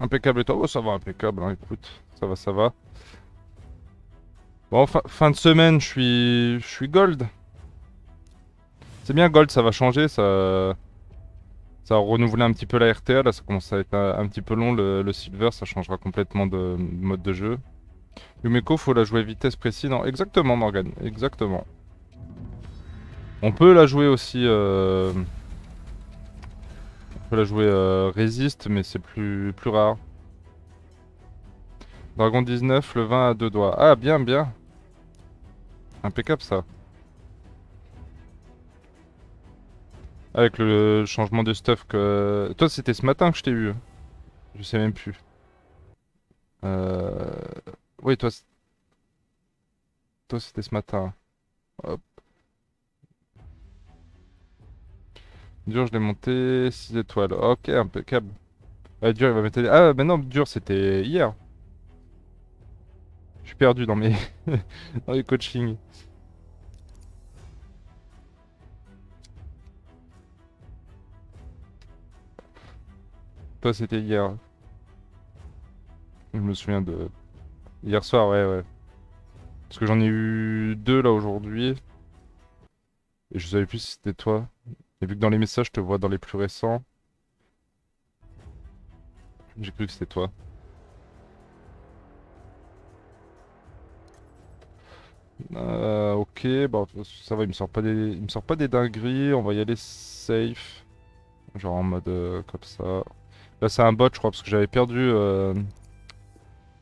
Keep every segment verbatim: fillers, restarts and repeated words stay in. Impeccable et toi? Oh, ça va, impeccable, hein, écoute, ça va, ça va. Bon, fin, fin de semaine, je suis, je suis gold. C'est bien, gold, ça va changer, ça... Ça a renouvelé un petit peu la R T A, là ça commence à être un, un petit peu long, le, le silver, ça changera complètement de, de mode de jeu. Yumeko, faut la jouer vitesse précise, non, exactement Morgane, exactement. On peut la jouer aussi... Euh... On peut la jouer euh, résiste, mais c'est plus, plus rare. Dragon dix-neuf, le vingt à deux doigts. Ah, bien, bien. Impeccable ça. Avec le changement de stuff que... Toi, c'était ce matin que je t'ai eu. Je sais même plus. Euh... Oui, toi... Toi, c'était ce matin. Hop. Dur, je l'ai monté. six étoiles. Ok, impeccable. Ah, dur, il va mettre... Ah, mais non, dur, c'était hier. Je suis perdu dans mes... dans les coachings. Toi c'était hier. Je me souviens de... Hier soir, ouais, ouais. Parce que j'en ai eu deux là aujourd'hui. Et je savais plus si c'était toi. Et vu que dans les messages je te vois dans les plus récents. J'ai cru que c'était toi. Euh, ok, bon ça va, il me sort pas des... il me sort pas des dingueries, on va y aller safe. Genre en mode euh, comme ça. Là c'est un bot je crois parce que j'avais perdu euh,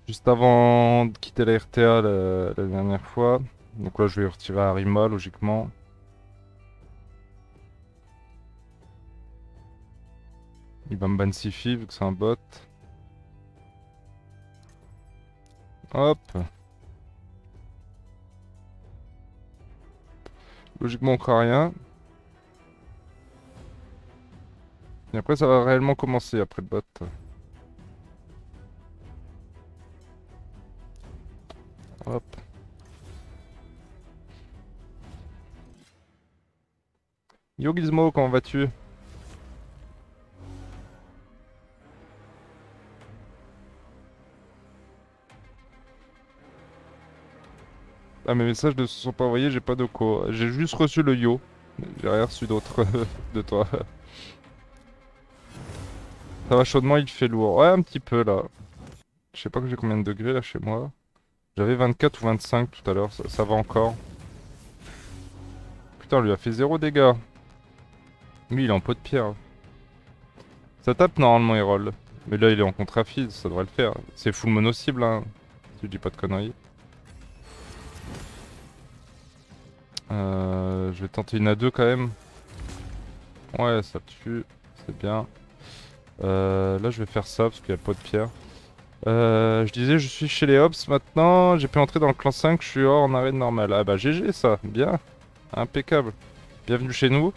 juste avant de quitter la R T A la, la dernière fois. Donc là je vais retirer à Harima logiquement. Il va me ban Siphi vu que c'est un bot. Hop. Logiquement encore rien. Et après ça va réellement commencer après le bot. Hop. Yo Gizmo, comment vas-tu? Ah mes messages ne se sont pas envoyés, j'ai pas de co. J'ai juste reçu le yo. J'ai rien reçu d'autre de toi. Ça va chaudement, il fait lourd. Ouais, un petit peu là. Je sais pas que j'ai combien de degrés là chez moi. J'avais vingt-quatre ou vingt-cinq tout à l'heure, ça, ça va encore. Putain, on lui a fait zéro dégâts. Lui, il est en pot de pierre. Ça tape normalement, il roll. Mais là, il est en contre-affise, ça devrait le faire. C'est full mono-cible, hein. Si je dis pas de conneries. Euh, je vais tenter une à deux quand même. Ouais, ça tue, c'est bien. Euh, là je vais faire ça parce qu'il n'y a pas de pierre. euh, Je disais je suis chez les Ops maintenant. J'ai pu entrer dans le clan cinq, je suis hors en arène normale. Ah bah G G ça, bien. Impeccable. Bienvenue chez nous.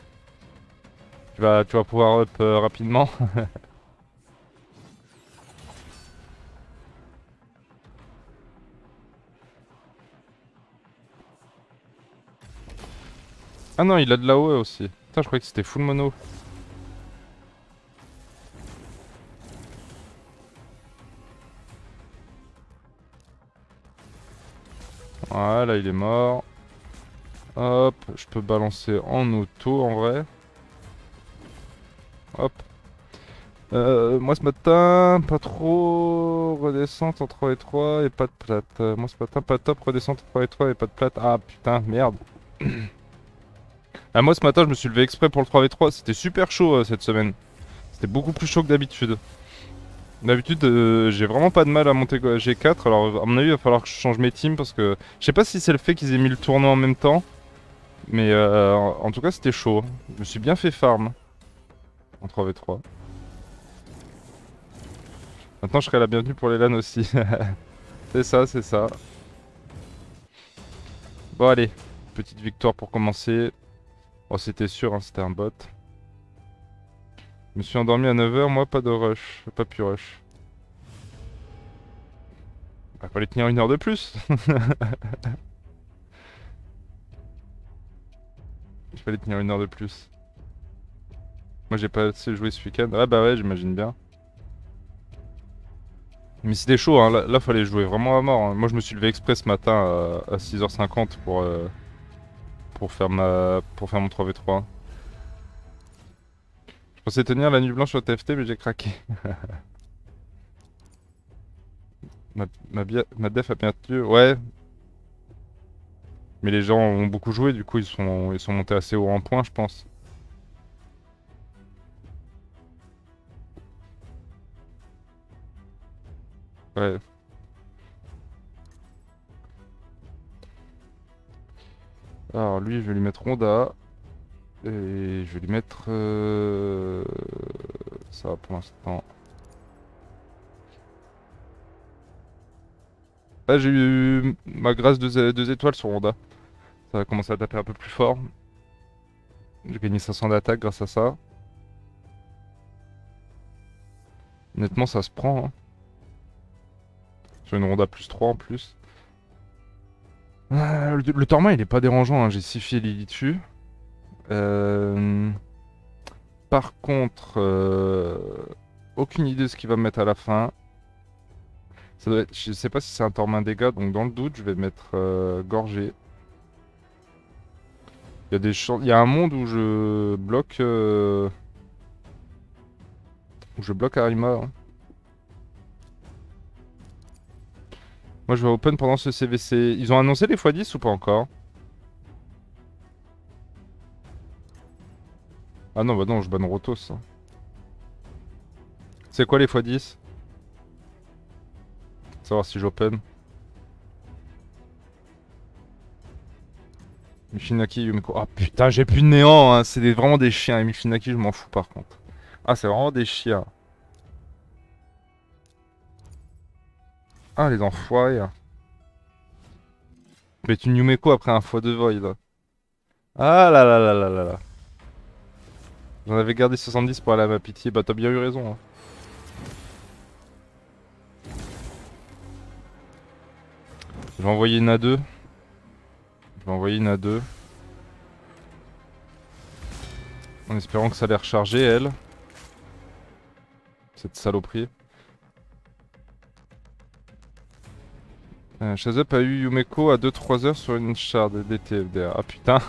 Tu vas, tu vas pouvoir up euh, rapidement. Ah non il a de la O E aussi. Putain je croyais que c'était full mono. Voilà, il est mort. Hop, je peux balancer en auto en vrai. Hop. Euh, moi ce matin, pas trop redescente en trois et trois et pas de plate. Euh, moi ce matin, pas top redescente en trois et trois et pas de plate. Ah putain, merde. Ah, moi ce matin, je me suis levé exprès pour le trois v trois. C'était super chaud euh, cette semaine. C'était beaucoup plus chaud que d'habitude. D'habitude, euh, j'ai vraiment pas de mal à monter G quatre, alors à mon avis il va falloir que je change mes teams parce que... Je sais pas si c'est le fait qu'ils aient mis le tournoi en même temps, mais euh, en tout cas c'était chaud. Je me suis bien fait farm en trois v trois. Maintenant je serai la bienvenue pour les LAN aussi. C'est ça, c'est ça. Bon allez, petite victoire pour commencer. Oh c'était sûr, hein, c'était un bot. Je me suis endormi à neuf heures, moi pas de rush, pas pu rush. Bah, fallait tenir une heure de plus. Il fallait tenir une heure de plus. Moi j'ai pas assez joué ce week-end. Ah bah ouais, j'imagine bien. Mais c'était chaud, hein. Là, là fallait jouer vraiment à mort, hein. Moi je me suis levé exprès ce matin à, à six heures cinquante pour, euh, pour, faire ma, pour faire mon trois v trois. Je pensais tenir la nuit blanche sur T F T mais j'ai craqué. ma, ma, ma def a bien tenu, ouais. Mais les gens ont beaucoup joué, du coup ils sont, ils sont montés assez haut en points je pense. Ouais. Alors lui je vais lui mettre Ronda. Et je vais lui mettre euh... ça pour l'instant. Là j'ai eu ma grâce de deux étoiles sur Ronda. Ça a commencé à taper un peu plus fort. J'ai gagné cinq cents d'attaque grâce à ça. Honnêtement ça se prend hein. Sur une Ronda plus trois en plus. Euh, le, le Tormin il est pas dérangeant, hein. J'ai Siphi et Lilitu. Euh... Par contre, euh... aucune idée de ce qu'il va me mettre à la fin. Ça doit être... Je sais pas si c'est un Tormin dégâts, donc dans le doute je vais mettre euh, Gorgée. Il y a des chances... Il y a un monde où je bloque... Euh... Où je bloque Harima. Hein. Moi je vais open pendant ce C V C. Ils ont annoncé les fois dix ou pas encore? Ah non bah non je banne Rotos. C'est quoi les fois dix? Savoir si j'open. Mifinaki, Yumeko. Ah putain j'ai plus de néant hein. C'est des, vraiment des chiens. Et Mifinaki je m'en fous par contre. Ah c'est vraiment des chiens. Ah les enfoirés. Mais tu Yumeko après un fois de void. Ah là là là là là là. J'en avais gardé soixante-dix pour aller à ma pitié. Bah t'as bien eu raison hein. Je vais envoyer une A deux. Je vais envoyer une A deux. En espérant que ça allait recharger elle. Cette saloperie. Euh, Chazzup a eu Yumeko à deux trois heures sur une shard des T F D R. Ah putain.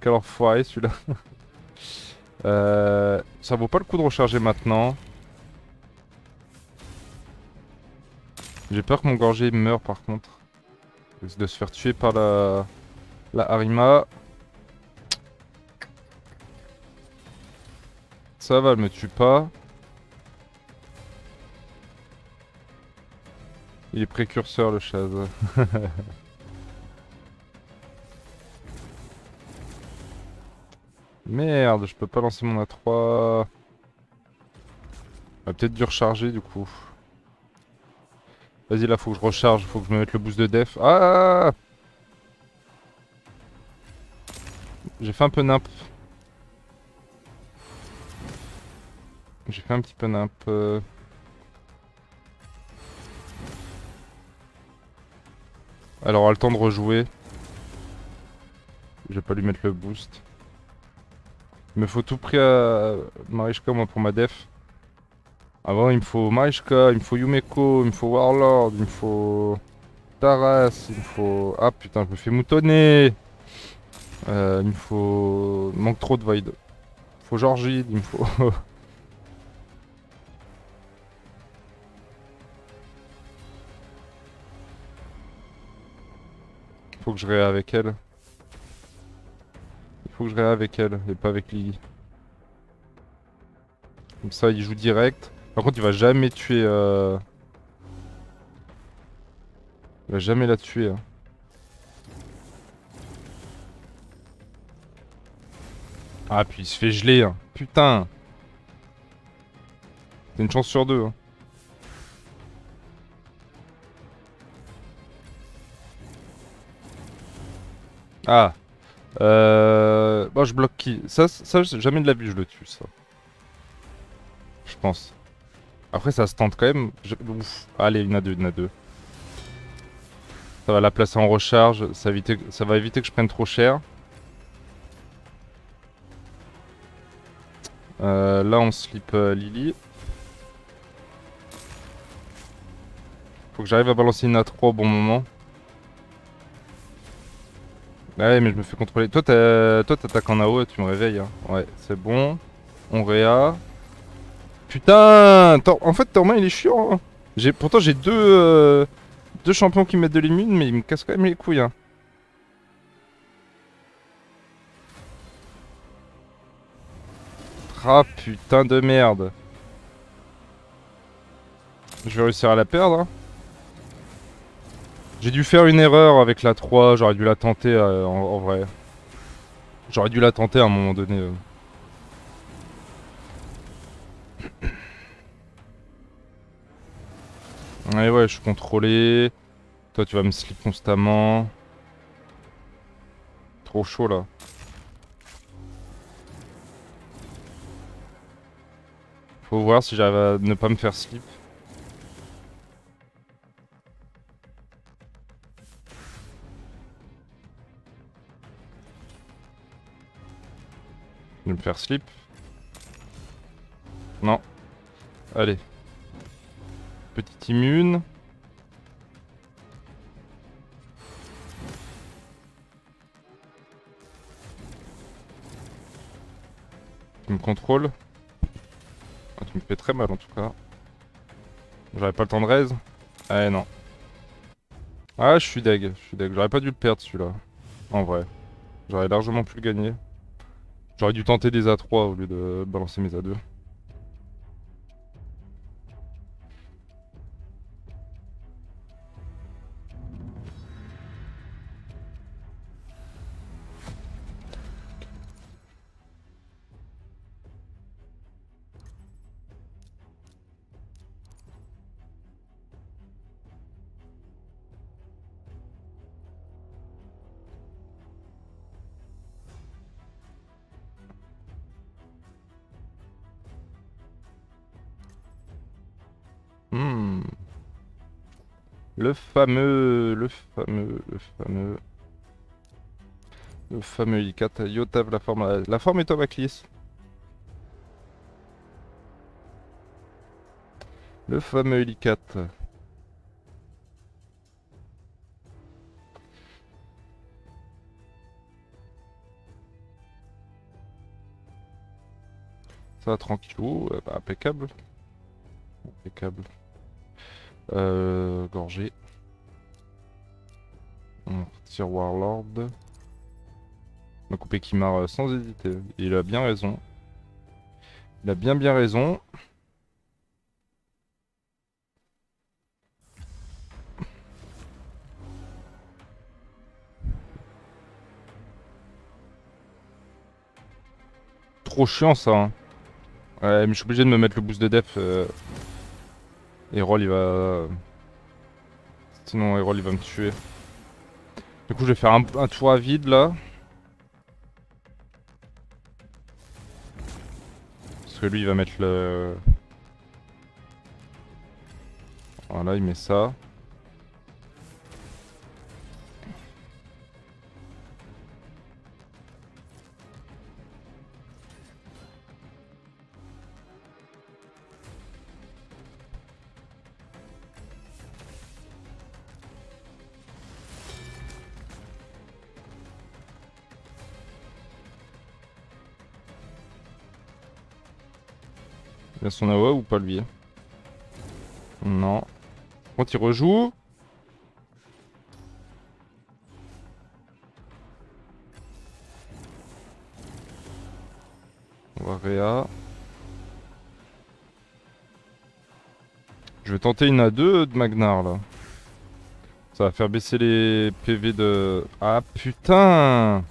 Quel enfoiré celui-là. euh, ça vaut pas le coup de recharger maintenant. J'ai peur que mon Gorgée meure par contre. De se faire tuer par la, la Harima. Ça va, elle me tue pas. Il est précurseur le Chaz. Merde, je peux pas lancer mon A trois. Va peut-être dû recharger du coup. Vas-y là faut que je recharge, faut que je me mette le boost de def. Ah, j'ai fait un peu nimp. J'ai fait un petit peu nimp. Euh... Elle aura le temps de rejouer. Je vais pas lui mettre le boost. Il me faut tout prix à Marishka moi pour ma def. Avant il me faut Marishka, il me faut Yumeko, il me faut Warlord, il me faut Taras, il me faut... Ah putain je me fais moutonner. euh, Il me faut... Il manque trop de void. Il me faut Georgie, il me faut... Faut que je réa avec elle. Il faut que je réa avec elle et pas avec Lily. Comme ça il joue direct. Par contre il va jamais tuer euh... Il va jamais la tuer hein. Ah puis il se fait geler hein. Putain. C'est une chance sur deux hein. Ah, euh... bon je bloque qui? Ça, ça jamais de la vie je le tue ça. Je pense. Après ça se tente quand même. Je... Ouf. Allez une A deux, une A deux. Ça va la placer en recharge, ça, éviter... ça va éviter que je prenne trop cher. Euh, là on slip euh, Lily. Faut que j'arrive à balancer une A trois au bon moment. Ouais, mais je me fais contrôler. Toi, t'attaques en A O et tu me réveilles. Hein. Ouais, c'est bon. On réa. Putain, en fait, Tormin, il est chiant. Hein. J'ai, pourtant, j'ai deux, euh, deux champions qui mettent de l'immune, mais il me casse quand même les couilles. Hein. Ah, putain de merde. Je vais réussir à la perdre. Hein. J'ai dû faire une erreur avec la trois, j'aurais dû la tenter euh, en, en vrai. J'aurais dû la tenter à un moment donné. Euh. Ouais, ouais, je suis contrôlé. Toi, tu vas me slip constamment. Trop chaud là. Faut voir si j'arrive à ne pas me faire slip. Je vais me faire slip. Non. Allez. Petite immune. Tu me contrôles. Ah, tu me fais très mal en tout cas. J'aurais pas le temps de raise. Ah non. Ah je suis deg, je suis deg. J'aurais pas dû le perdre celui-là. En vrai. J'aurais largement pu le gagner. J'aurais dû tenter des A trois au lieu de balancer mes A deux. Le fameux, le fameux, le fameux, le fameux I quatre, Yotav, la forme, la forme est Obaclis. Le fameux I quatre. Ça va tranquillou, bah, impeccable. Impeccable. Euh... Gorgée. On retire Warlord. On a coupé Kymar sans hésiter. Il a bien raison. Il a bien bien raison. Trop chiant ça. Hein. Ouais, mais je suis obligé de me mettre le boost de def. Euh... Et Roll il va... Sinon Roll il va me tuer. Du coup je vais faire un, un tour à vide là. Parce que lui il va mettre le... Voilà il met ça. Il a son A O A ou pas lui? Non. Quand il rejoue. On va réa. Je vais tenter une A deux de Magnarr là. Ça va faire baisser les P V de... Ah putain!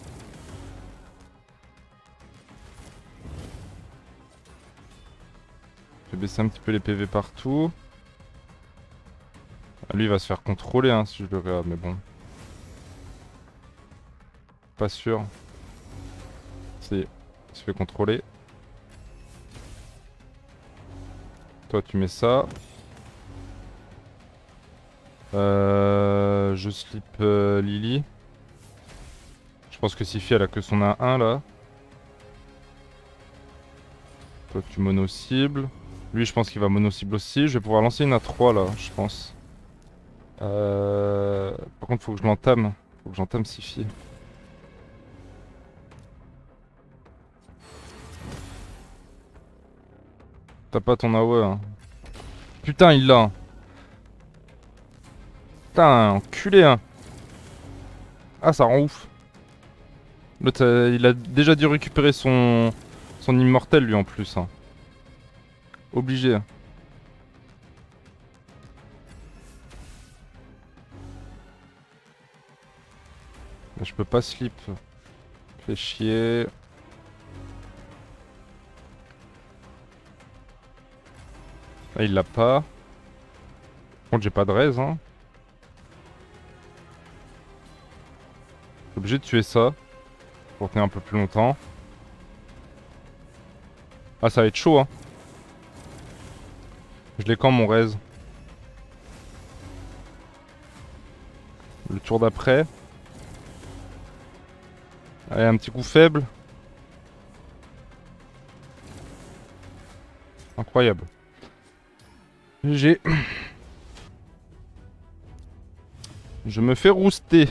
Baisser un petit peu les P V partout. Lui il va se faire contrôler hein, si je le regarde, mais bon. Pas sûr. Si, il se fait contrôler. Toi tu mets ça. Euh, je slip euh, Lily. Je pense que Siphi elle a que son A un là. Toi tu mono-cibles. Lui je pense qu'il va mono-cible aussi, je vais pouvoir lancer une A trois là, je pense. Euh... Par contre, faut que je l'entame. Faut que j'entame Siphi. T'as pas ton A W E, hein. Putain, il l'a. Putain, enculé, hein. Ah, ça rend ouf. L'autre, euh, il a déjà dû récupérer son... son immortel, lui, en plus. Hein. Obligé. Je peux pas slip. Fais chier. Là, il l'a pas. Par contre, j'ai pas de raise, hein. J'ai obligé de tuer ça. Pour tenir un peu plus longtemps. Ah, ça va être chaud, hein. Je l'ai quand, mon raise? Le tour d'après. Allez, un petit coup faible. Incroyable. G G. Je me fais rouster.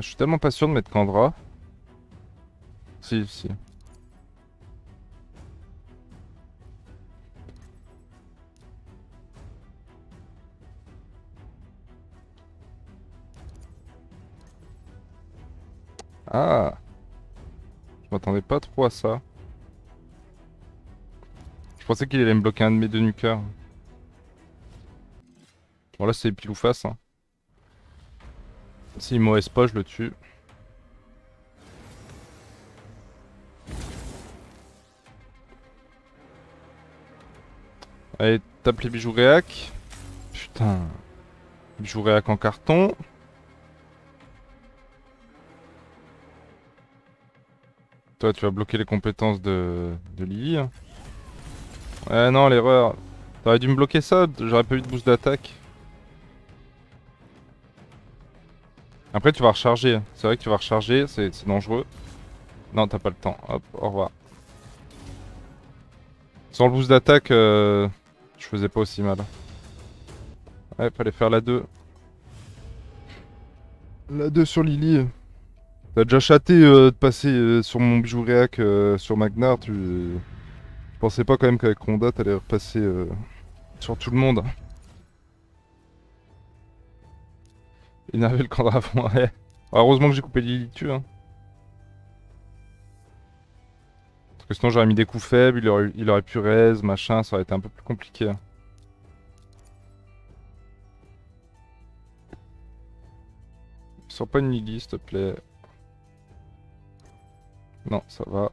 Je suis tellement pas sûr de mettre Candra. Si, si. Ah! Je m'attendais pas trop à ça. Je pensais qu'il allait me bloquer un de mes deux nukers. Bon, là, c'est pile ou face, hein. S'il m'o s pas, je le tue. Allez, tape les bijoux réac. Putain. Bijoux réac en carton. Toi, tu vas bloquer les compétences de, de Lily. Ah non, l'erreur. T'aurais dû me bloquer ça, j'aurais pas eu de boost d'attaque. Après tu vas recharger, c'est vrai que tu vas recharger, c'est dangereux. Non, t'as pas le temps, hop, au revoir. Sans le boost d'attaque, euh, je faisais pas aussi mal. Ouais, fallait faire la deux. La deux sur Lily. T'as déjà chaté euh, de passer euh, sur mon bijou réac euh, sur Magnarr, tu... tu pensais pas quand même qu'avec Ronda t'allais repasser euh, sur tout le monde. Énervé le Candraphon, ouais. Heureusement que j'ai coupé Lilitu, hein. Parce que sinon j'aurais mis des coups faibles, il aurait, il aurait pu raise, machin, ça aurait été un peu plus compliqué. Sors pas une Lily, s'il te plaît. Non, ça va.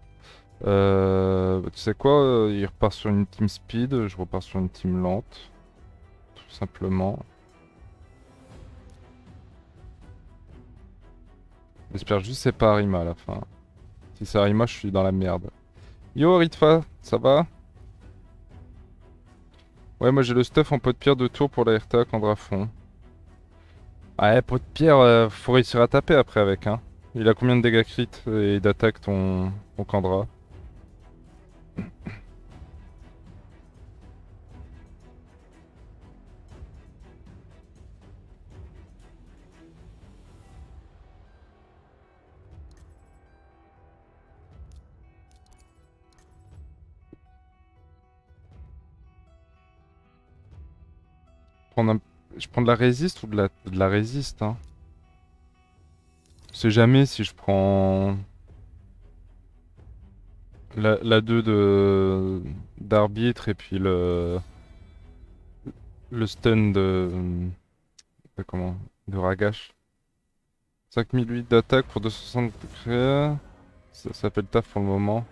Euh, bah, tu sais quoi, il repart sur une team speed, je repars sur une team lente. Tout simplement. J'espère juste que c'est pas Harima à la fin. Si c'est Harima, je suis dans la merde. Yo Ritfa, ça va? Ouais, moi j'ai le stuff en pot de pierre de tour pour la R T A Candraphon. Ouais, pot de pierre, euh, faut réussir à taper après avec, hein. Il a combien de dégâts crit et d'attaque ton, ton Candra? Un... Je prends de la résiste ou de la, de la résiste, hein. Je sais jamais si je prends la, la deux de d'arbitre et puis le le stun de, de comment de Ragash. cinq mille huit d'attaque pour deux cent soixante de créa. Ça, ça fait le taf pour le moment.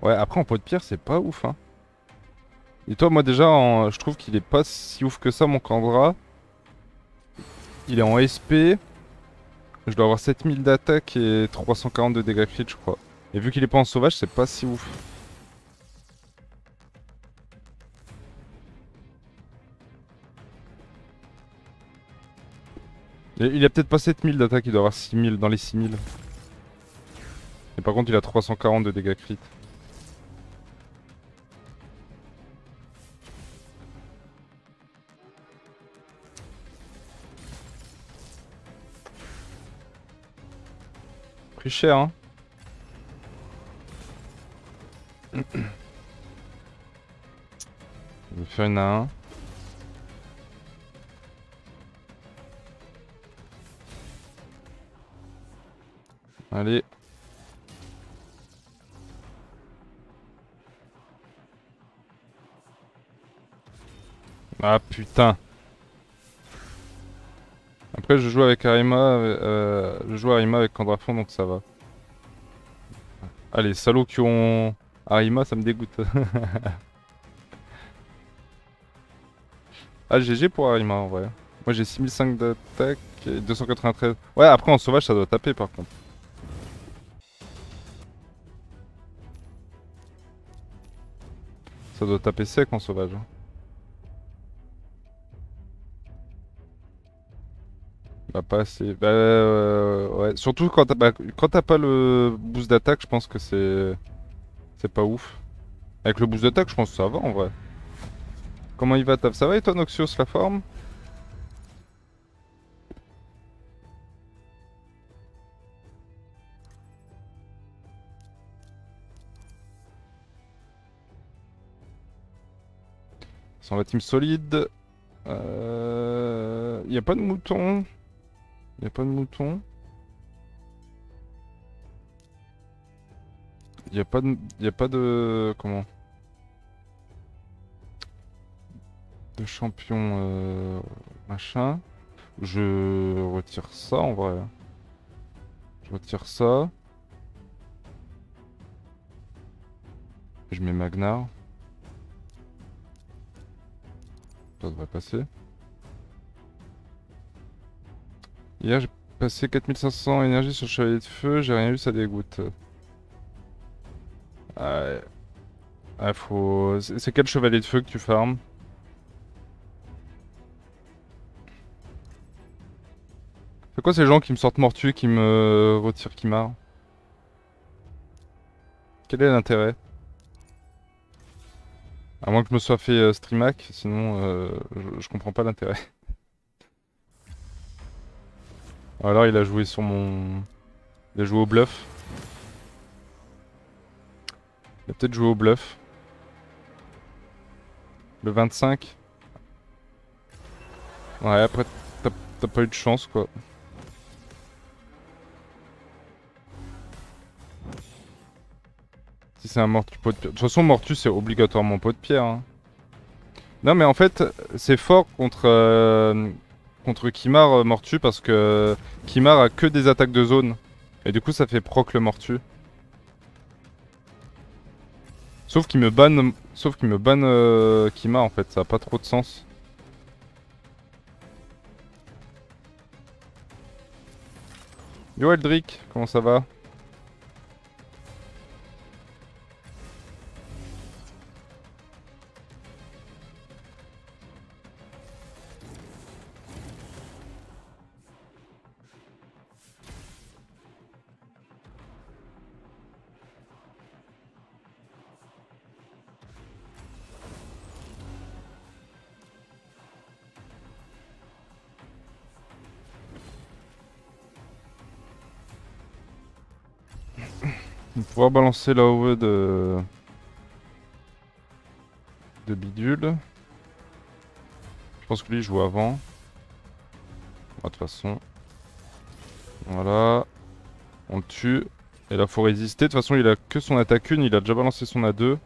Ouais, après en pot de pierre, c'est pas ouf, hein. Et toi, moi déjà, en... je trouve qu'il est pas si ouf que ça, mon Candra. Il est en S P. Je dois avoir sept mille d'attaque et trois cent quarante de dégâts crit, je crois. Et vu qu'il est pas en sauvage, c'est pas si ouf. Il a peut-être pas sept mille d'attaque, il doit avoir six mille, dans les six mille. Et par contre, il a trois cent quarante de dégâts crit. Plus cher, hein. Je vais faire une à un. Allez. Ah putain. Après je joue avec Harima, euh, je joue Harima avec Candraphon, donc ça va. Allez, ah, salauds qui ont Harima, ça me dégoûte. Ah, G G pour Harima en vrai. Moi j'ai six mille cinq d'attaque et deux cent quatre-vingt-treize. Ouais, après en sauvage ça doit taper par contre. Ça doit taper sec en sauvage. Bah pas assez. Bah euh, ouais. Surtout quand t'as bah, pas le boost d'attaque, je pense que c'est c'est pas ouf. Avec le boost d'attaque, je pense que ça va en vrai. Comment il va, Tav? Ça va et toi, Noxious, la forme? Sans la team solide. Euh... Y a pas de mouton. Y a pas de mouton. Y a pas de... Y a pas de... Comment? De champion... Euh... Machin. Je retire ça en vrai. Je retire ça. Je mets Magnarr. Ça devrait passer. Hier j'ai passé quatre mille cinq cents énergie sur le chevalier de feu, j'ai rien eu, ça dégoûte. Ah, ouais. Ah faut... C'est quel chevalier de feu que tu farmes? C'est quoi ces gens qui me sortent Mortu, qui me retirent Kymar? Quel est l'intérêt? À moins que je me sois fait euh, streamac, sinon euh, je, je comprends pas l'intérêt. Alors il a joué sur mon... Il a joué au bluff. Il a peut-être joué au bluff. Le vingt-cinq. Ouais, après t'as pas eu de chance quoi. Si c'est un Mortu pot de pierre. De toute façon, Mortu c'est obligatoirement pot de pierre. Hein. Non, mais en fait, c'est fort contre, euh, contre Kymar euh, Mortu parce que Kymar a que des attaques de zone. Et du coup, ça fait proc le Mortu. Sauf qu'il me banne sauf qu'il me banne euh, Kymar en fait, ça a pas trop de sens. Yo Eldrick, comment ça va? Pouvoir balancer la O V de... de bidule. Je pense que lui il joue avant. De toute façon. Voilà. On le tue. Et là faut résister. De toute façon il a que son attaque une, il a déjà balancé son A deux.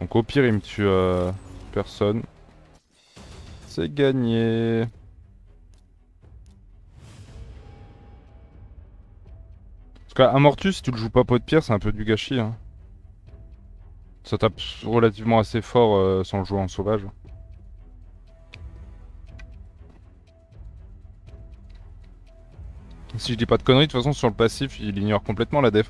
Donc au pire il me tue euh, personne. C'est gagné. Parce qu'un Mortu, si tu le joues pas pot de pierre, c'est un peu du gâchis. Hein. Ça tape relativement assez fort euh, sans le jouer en sauvage. Si je dis pas de conneries, de toute façon, sur le passif, il ignore complètement la def.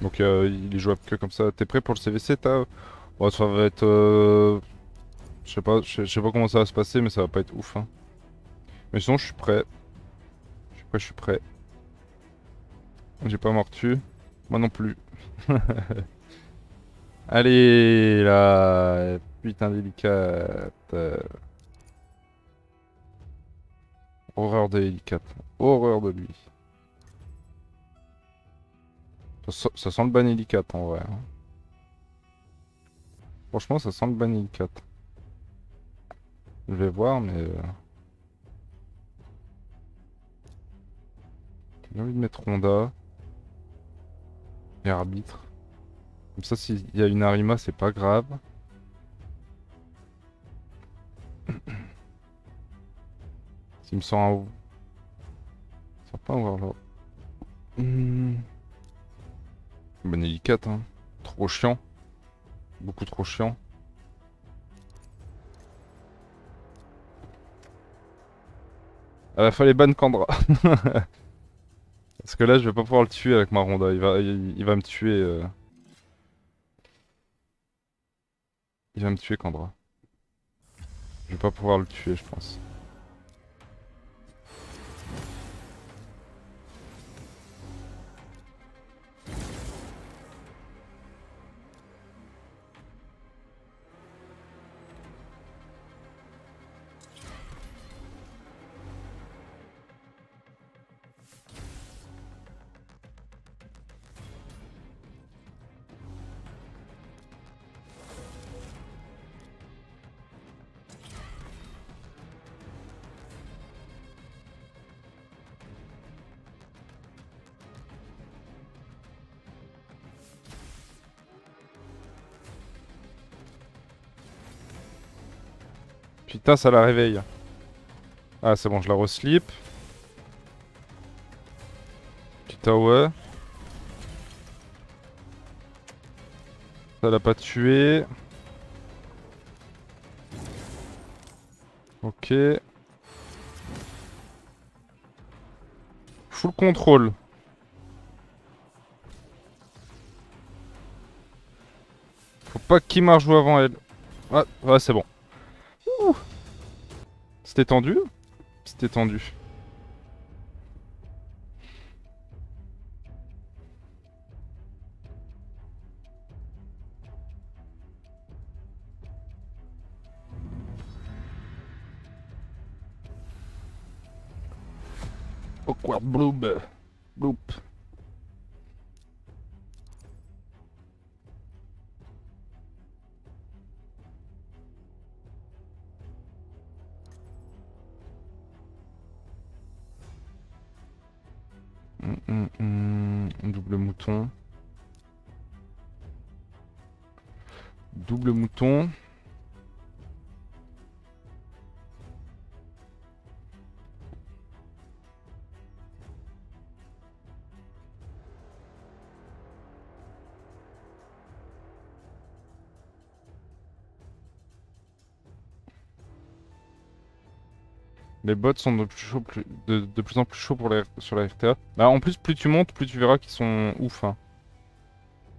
Donc euh, il est jouable que comme ça. T'es prêt pour le C V C? T'as... Bon, ça va être... Euh... Je sais pas, je sais pas comment ça va se passer, mais ça va pas être ouf. Hein. Mais sinon, je suis prêt. Je suis prêt, je suis prêt. J'ai pas Mortu. Moi non plus. Allez, là. Putain, délicate. Horreur de délicate. Horreur de lui. Ça, ça sent le ban délicat en vrai. Franchement, ça sent le ban délicat. Je vais voir, mais... J'ai envie de mettre Ronda. Et Arbitre. Comme ça, s'il y a une Harima, c'est pas grave. S'il me sort un... Il sort pas un Warlord. Mmh. Bonne délicate, hein. Trop chiant. Beaucoup trop chiant. Ah bah fallait ban Candra. Parce que là je vais pas pouvoir le tuer avec ma Ronda, il va, il, il va me tuer... Euh... Il va me tuer Candra. Je vais pas pouvoir le tuer je pense. Putain, ça la réveille. Ah, c'est bon, je la re-slip. Putain, ouais. Ça l'a pas tué. Ok. Full contrôle. Faut pas qu'il marche joue avant elle. Ah, ouais, c'est bon. C'était tendu? C'était tendu. Awkward bloob. Bloop. Double mouton. Les bots sont de plus, chaud, plus, de, de plus en plus chauds pour les, sur la R T A. Bah, en plus, plus tu montes, plus tu verras qu'ils sont ouf. Hein.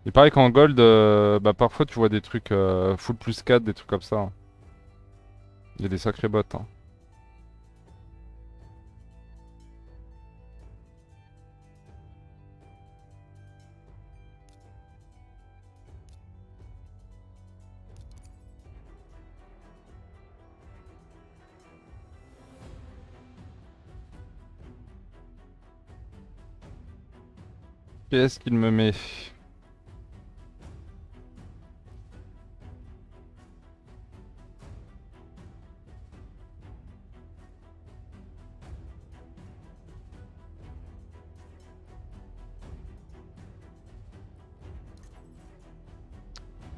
Et pareil qu'en gold, euh, bah parfois tu vois des trucs euh, full plus quatre, des trucs comme ça. Hein. Il y a des sacrés bots. Hein. Qu'est-ce qu'il me met ?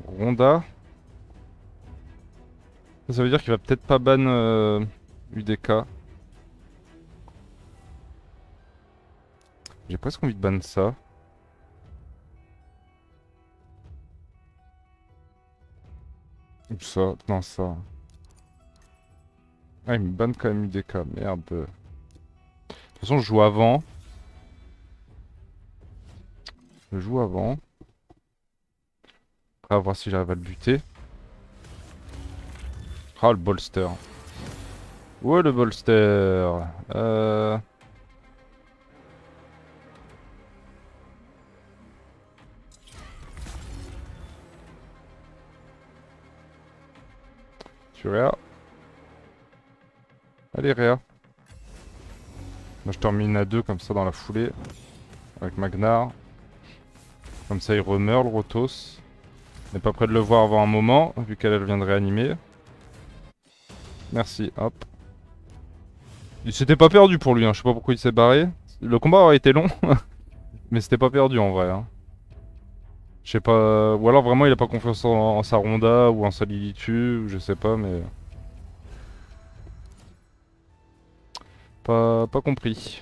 Ronda, Ça veut dire qu'il va peut-être pas ban euh, U D K. J'ai presque envie de ban ça. Ou ça, non ça. Ah, il me banne quand même U D K, merde. De toute façon, je joue avant. Je joue avant. Après, à voir si j'arrive à le buter. Ah, le bolster. Où est le bolster? Euh... Tu Réa. Allez Réa. Moi je termine à deux comme ça dans la foulée. Avec Magnarr. Comme ça il remeurt le Rotos. On n'est pas prêt de le voir avant un moment, vu qu'elle vient de réanimer. Merci, hop. Il s'était pas perdu pour lui, hein. Je sais pas pourquoi il s'est barré. Le combat aurait été long, mais c'était pas perdu en vrai. Hein. Je sais pas... Ou alors vraiment il a pas confiance en, en sa Ronda ou en sa Lilitu, je sais pas, mais... Pas, pas compris.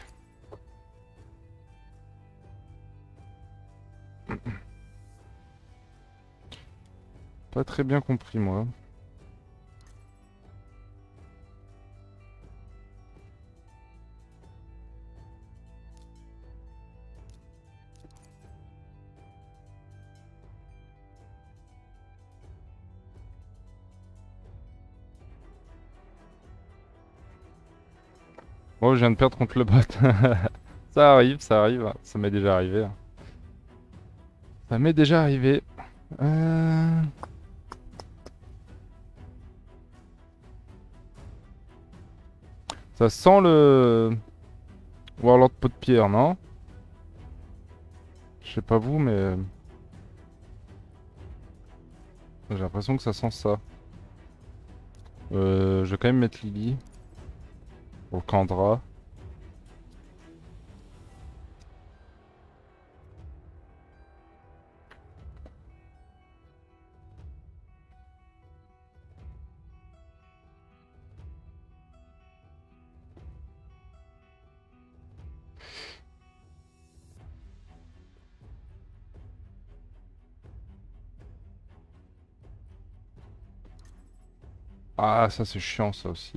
Pas très bien compris moi. Oh, je viens de perdre contre le bot. Ça arrive, ça arrive. Ça m'est déjà arrivé. Ça m'est déjà arrivé. Euh... Ça sent le... Warlord pot de pierre, non? Je sais pas vous, mais... J'ai l'impression que ça sent ça. Euh, je vais quand même mettre Lily. Au Candra. Ah, ça c'est chiant ça aussi.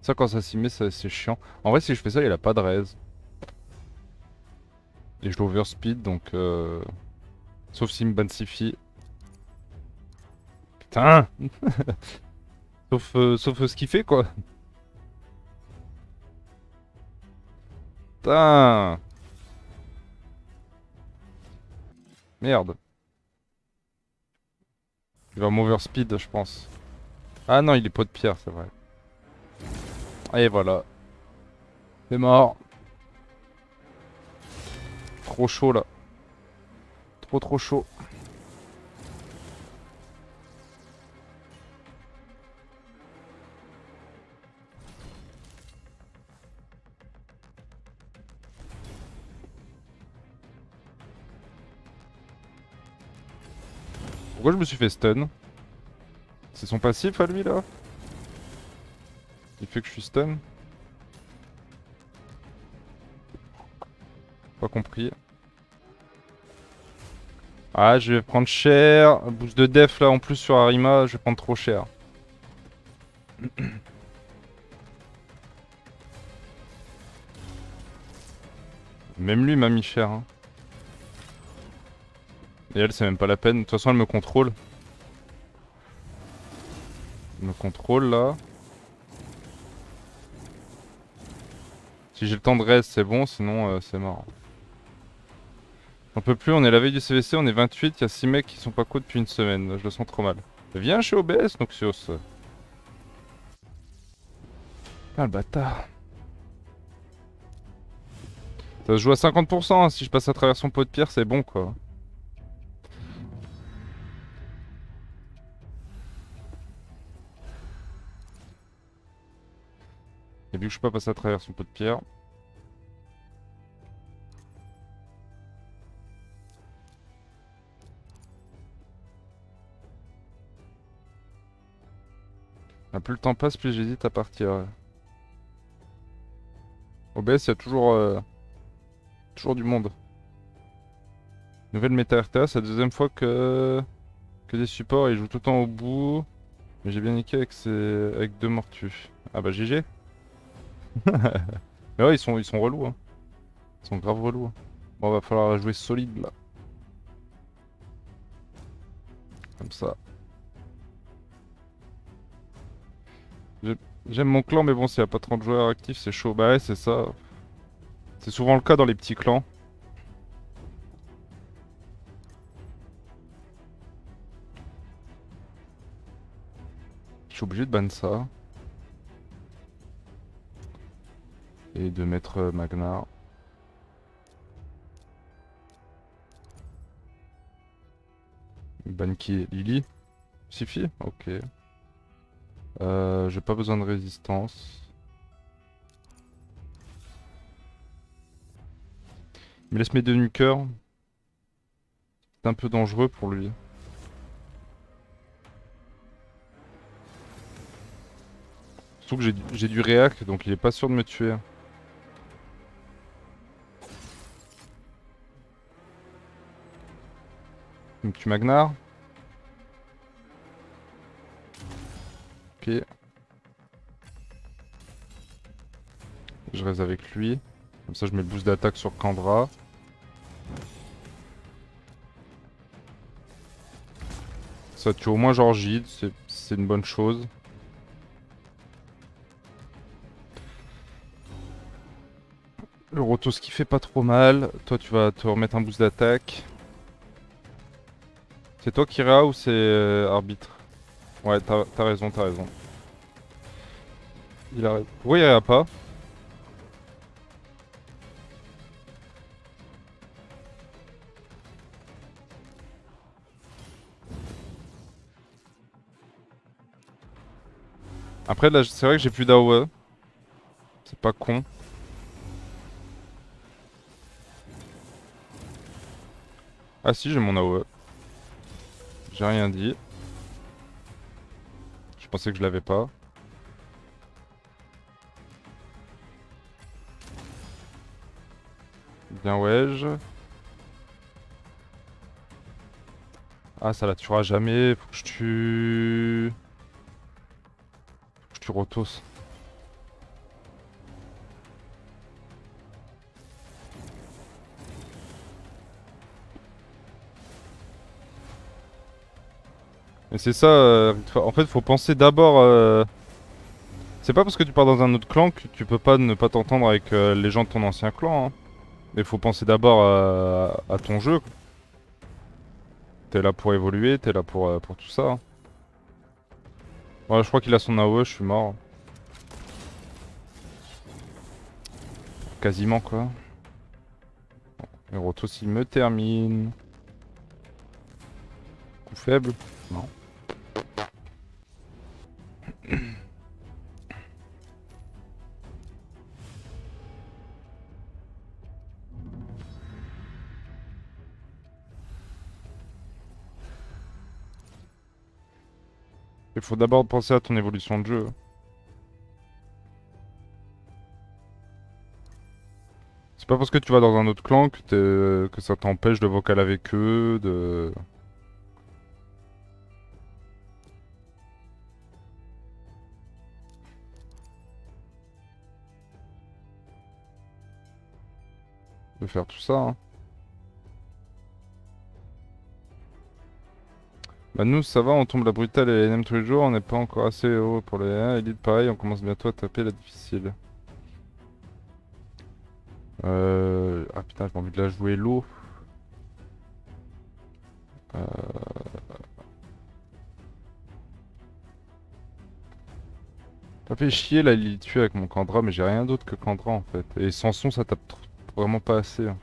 Ça quand ça s'y met c'est chiant. En vrai si je fais ça il a pas de raise. Et je l'overspeed donc euh... Sauf s'il me ban Siphi. Putain. Sauf, euh, sauf euh, ce qu'il fait quoi. Putain. Merde. Il va m'overspeed je pense. Ah non il est pot de pierre c'est vrai. Et voilà. C'est mort. Trop chaud là. Trop trop chaud. Pourquoi je me suis fait stun? C'est son passif à lui là? Il fait que je suis stun. Pas compris. Ah je vais prendre cher. Boost de def là en plus sur Harima, je vais prendre trop cher. Même lui m'a mis cher. Hein. Et elle c'est même pas la peine. De toute façon elle me contrôle. Elle me contrôle là. Si j'ai le temps de reste, c'est bon, sinon euh, c'est mort. On peut plus, on est la veille du C V C, on est vingt-huit, il y a six mecs qui sont pas co depuis une semaine, je le sens trop mal. Viens chez O B S, Noxious. Ah le bâtard. Ça se joue à cinquante pour cent, hein, si je passe à travers son pot de pierre, c'est bon quoi. Et vu que je peux pas passer à travers son pot de pierre. Ah, plus le temps passe, plus j'hésite à partir. O B S, il y a toujours, euh, toujours du monde. Nouvelle méta R T A, c'est la deuxième fois que, que des supports, ils jouent tout le temps au bout. Mais j'ai bien niqué avec, ses... avec deux Mortu. Ah bah G G. Mais ouais, ils sont, ils sont relous. Hein. Ils sont grave relous. Hein. Bon, va falloir jouer solide là. Comme ça. J'aime mon clan, mais bon, s'il n'y a pas trente joueurs actifs, c'est chaud. Bah ouais, c'est ça. C'est souvent le cas dans les petits clans. Je suis obligé de ban ça. Et de mettre euh, Magnarr. Ban qui est Lily. Siphi. Ok. Euh, j'ai pas besoin de résistance. Il me laisse mes deux nuqueurs. C'est un peu dangereux pour lui. Surtout que j'ai du réac, donc il est pas sûr de me tuer. Donc tu Magnarr. Ok. Je reste avec lui. Comme ça je mets le boost d'attaque sur Candra. Ça tue au moins genre Gide, c'est une bonne chose. Le Rotos qui fait pas trop mal. Toi tu vas te remettre un boost d'attaque. C'est toi qui Kira ou c'est euh, Arbitre? Ouais, t'as raison, t'as raison. Il arrive. Pourquoi il arrive pas? Après, là, c'est vrai que j'ai plus d'A O E. C'est pas con. Ah si, j'ai mon A O E. J'ai rien dit. Je pensais que je l'avais pas. Bien wedge. Ah, ça la tuera jamais. Faut que je tue... Faut que je tue Rotos. Et c'est ça, euh, en fait faut penser d'abord... Euh... C'est pas parce que tu pars dans un autre clan que tu peux pas ne pas t'entendre avec euh, les gens de ton ancien clan. Hein. Mais faut penser d'abord euh, à ton jeu. T'es là pour évoluer, t'es là pour, euh, pour tout ça. Hein. Voilà, je crois qu'il a son A O E, je suis mort. Quasiment quoi. Et Rotos il me termine. Coup faible. Non. Il faut d'abord penser à ton évolution de jeu. C'est pas parce que tu vas dans un autre clan que, t'es... que ça t'empêche de vocal avec eux, de... de faire tout ça. Hein. Bah nous ça va, on tombe la brutale et N M tous les jours, on n'est pas encore assez haut pour les un. Elite pareil, on commence bientôt à taper la difficile. Euh... Ah putain, j'ai envie de la jouer low. Euh... Ça fait chier là, il tue avec mon Candra, mais j'ai rien d'autre que Candra en fait. Et sans son ça tape trop. Vraiment pas assez. Hein.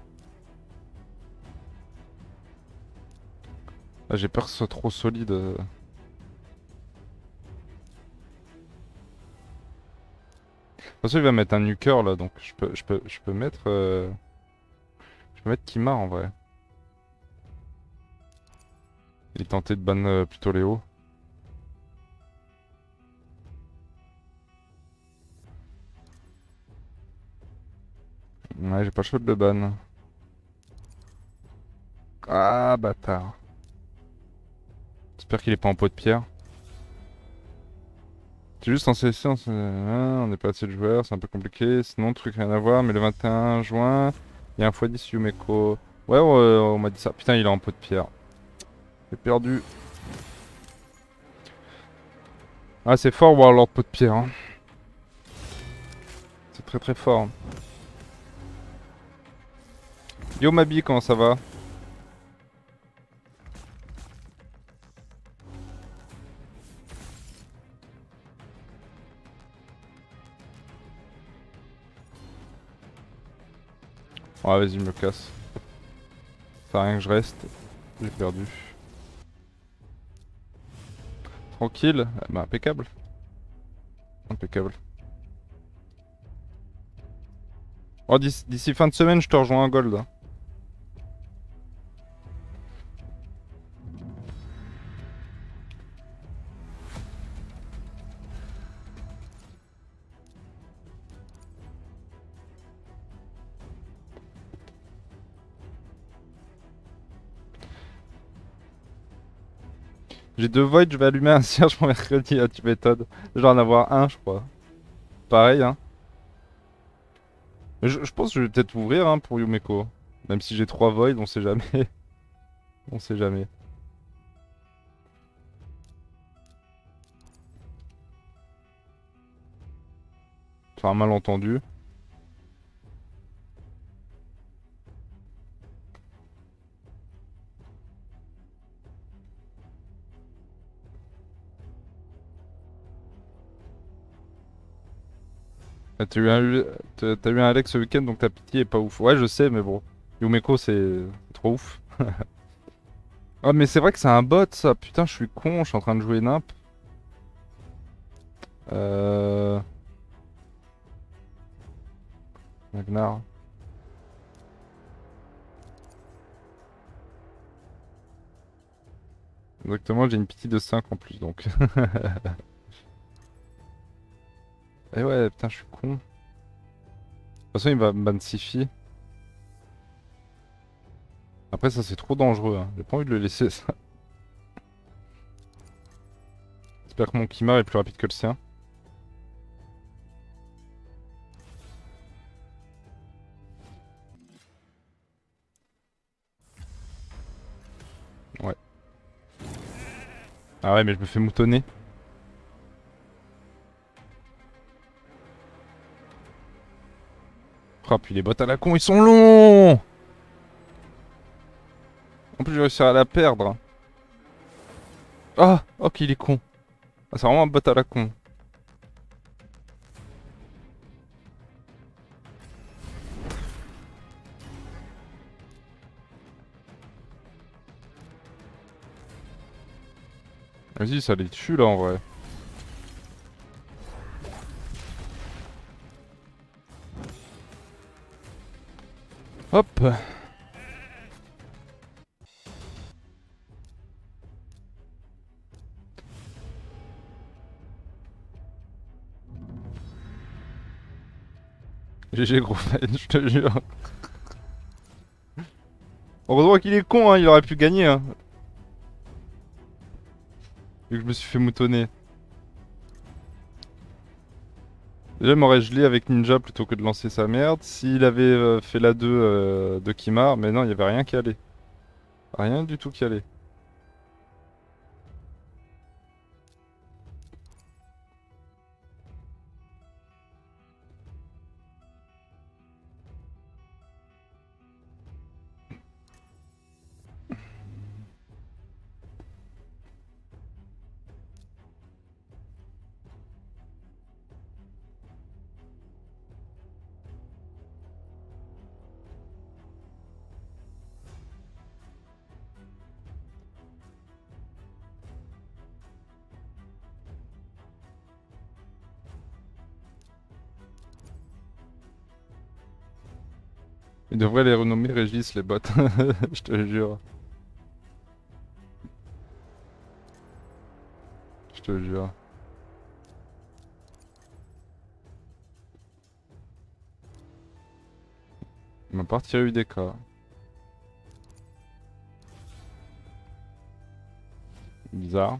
Là j'ai peur que ce soit trop solide. Euh... De toute façon il va mettre un nuker là, donc je peux je peux je peux mettre euh... je peux mettre Kymar en vrai. Il tentait de ban euh, plutôt Léo. Ouais, j'ai pas le choix de le ban. Ah, bâtard. J'espère qu'il est pas en pot de pierre. C'est juste en C C, on n'est pas assez de joueurs, c'est un peu compliqué. Sinon, truc rien à voir, mais le vingt et un juin, il y a un x dix Yumeko. Ouais, on, on m'a dit ça. Putain, il est en pot de pierre. J'ai perdu. Ah, c'est fort, Warlord pot de pierre. Hein. C'est très très fort. Hein. Yo, Mabi, comment ça va? Ah oh, vas-y, je me casse. Ça rien que je reste. J'ai perdu. Tranquille. Ah, bah impeccable. Impeccable. Oh, d'ici fin de semaine, je te rejoins un gold. J'ai deux voids, je vais allumer un cierge pour mercredi, ah, tu m'étonnes. Je vais en avoir un, je crois. Pareil, hein. Je, je pense que je vais peut-être ouvrir hein, pour Yumeko. Même si j'ai trois voids, on sait jamais. On sait jamais. C'est un malentendu. T'as eu, un... eu un Alex ce week-end donc ta pitié est pas ouf. Ouais je sais mais bon, Yumeko c'est trop ouf. Oh mais c'est vrai que c'est un bot ça, putain je suis con, je suis en train de jouer nimp. Euh... Magnarr. Exactement, j'ai une pitié de cinq en plus donc. Eh ouais, putain, je suis con. De toute façon, il va me ban Siphi. Après, ça, c'est trop dangereux. Hein. J'ai pas envie de le laisser, ça. J'espère que mon Kymar est plus rapide que le sien. Ouais. Ah ouais, mais je me fais moutonner. Ah, puis les bots à la con, ils sont longs! En plus, je vais réussir à la perdre. Ah! Oh, qu'il est con! Ah, c'est vraiment un bot à la con. Vas-y, ça les tue là en vrai. Hop. G G gros fan, je te jure. Heureusement qu'il est con, hein, il aurait pu gagner. Hein. Vu que je me suis fait moutonner. Déjà, il m'aurait gelé avec Ninja plutôt que de lancer sa merde. S'il avait euh, fait la deux euh, de Kymar, mais non, il n'y avait rien qui allait. Rien du tout qui allait. Il devrait les renommer Régis, les bots, je te jure. Je te jure. partir U D K. Bizarre.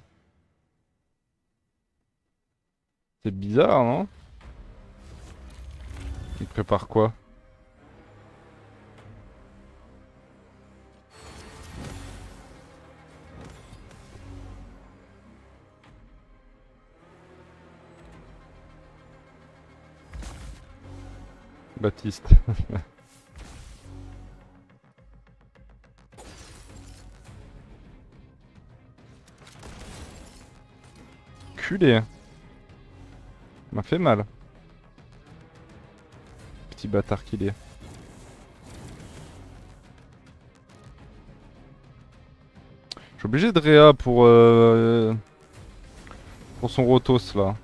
C'est bizarre, non? Il prépare quoi? Baptiste. Culé. M'a fait mal. Petit bâtard qu'il est. Je suis obligé de réa pour euh, pour son Rotos là.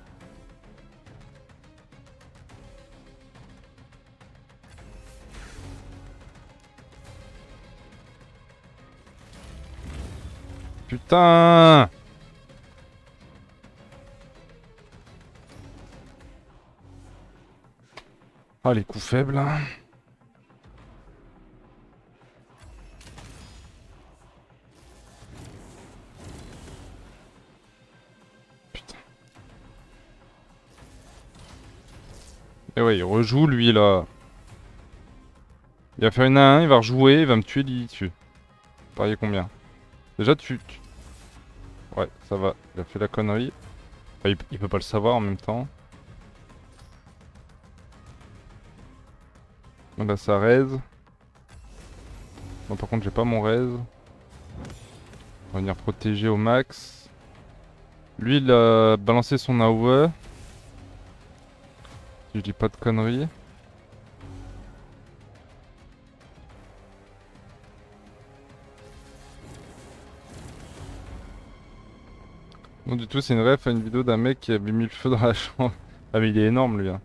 Putain! Ah les coups faibles hein. Putain. Et ouais il rejoue lui là. Il va faire une à un, il va rejouer, il va me tuer Lilitu. Pariez combien? Déjà tu... Ouais ça va, il a fait la connerie. Enfin, il, il peut pas le savoir en même temps. Là ça raise. Bon, par contre j'ai pas mon raise. On va venir protéger au max. Lui il a balancé son A O E. Si je dis pas de conneries. Non du tout, c'est une ref à une vidéo d'un mec qui avait mis le feu dans la chambre. Ah mais il est énorme lui hein.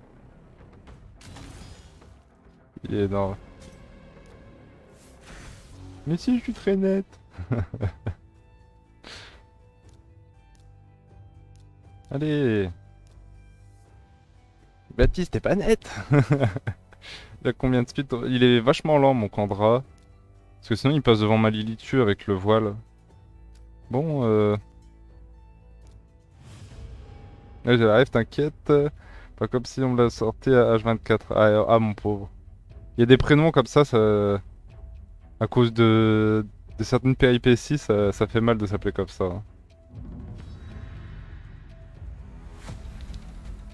Il est énorme. Mais si je suis très net. Allez Baptiste t'es pas net. Il a combien de speed? Il est vachement lent mon Candra. Parce que sinon il passe devant ma Lilitu avec le voile. Bon euh... là j'arrive t'inquiète. Pas comme si on me l'a sorti à H vingt-quatre. Ah, ah mon pauvre. Il y a des prénoms comme ça, ça... à cause de, de certaines péripéties, ça... ça fait mal de s'appeler comme ça.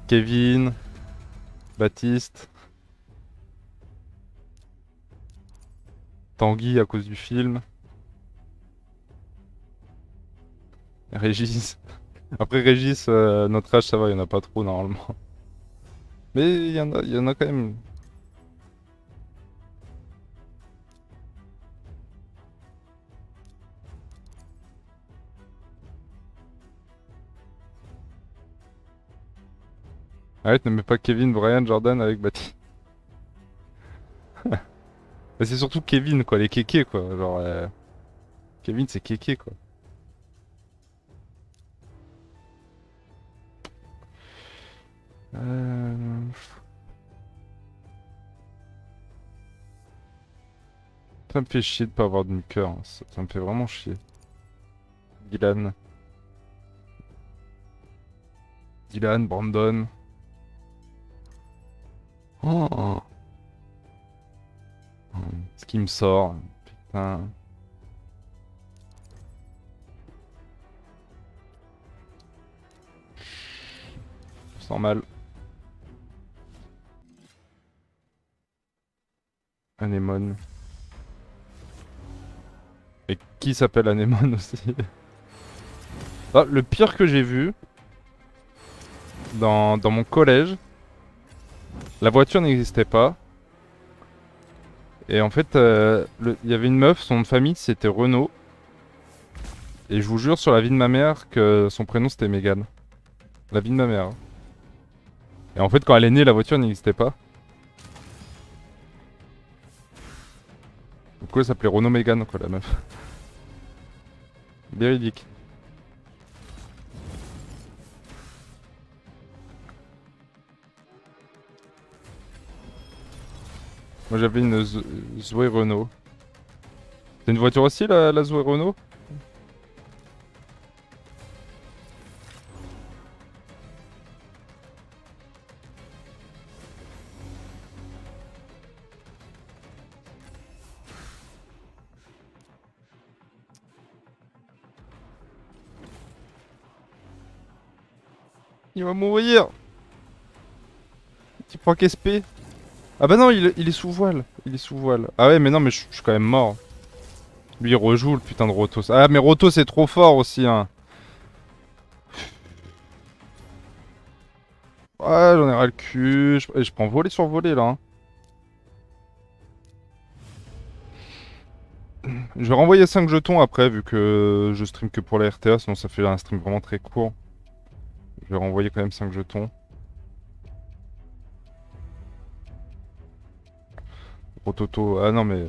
Kevin, Baptiste, Tanguy à cause du film, Régis. Après Régis, euh, notre âge ça va, il n'y en a pas trop normalement. Mais il y en a, il y en a quand même... Arrête, ne mets pas Kevin, Brian, Jordan avec Baptiste. C'est surtout Kevin quoi, les kékés quoi, genre... Euh... Kevin c'est kéké quoi. Euh... Ça me fait chier de pas avoir de muqueur, hein. ça, ça me fait vraiment chier. Dylan. Dylan, Brandon... Oh. Ce qui me sort, putain. Je sens mal. Anémone. Et qui s'appelle Anémone aussi? Ah, le pire que j'ai vu dans, dans mon collège. La voiture n'existait pas. Et en fait, il euh, y avait une meuf, son nom de famille c'était Renault. Et je vous jure sur la vie de ma mère que son prénom c'était Mégane. La vie de ma mère. Et en fait, quand elle est née, la voiture n'existait pas. Du coup, elle s'appelait Renault Mégane quoi, la meuf. Véridique. Moi j'avais une Zoé Renault. C'est une voiture aussi la, la Zoé Renault? Il va mourir. Petit point K S P. Ah bah non, il, il est sous voile. Il est sous voile. Ah ouais, mais non, mais je suis quand même mort. Lui, il rejoue le putain de Rotos. Ah, mais Rotos c'est trop fort aussi, hein. Ah, j'en ai ras le cul. Je, je prends voler sur voler, là. Hein. Je vais renvoyer cinq jetons après, vu que je stream que pour la R T A, sinon ça fait un stream vraiment très court. Je vais renvoyer quand même cinq jetons. Rototo. Ah non mais...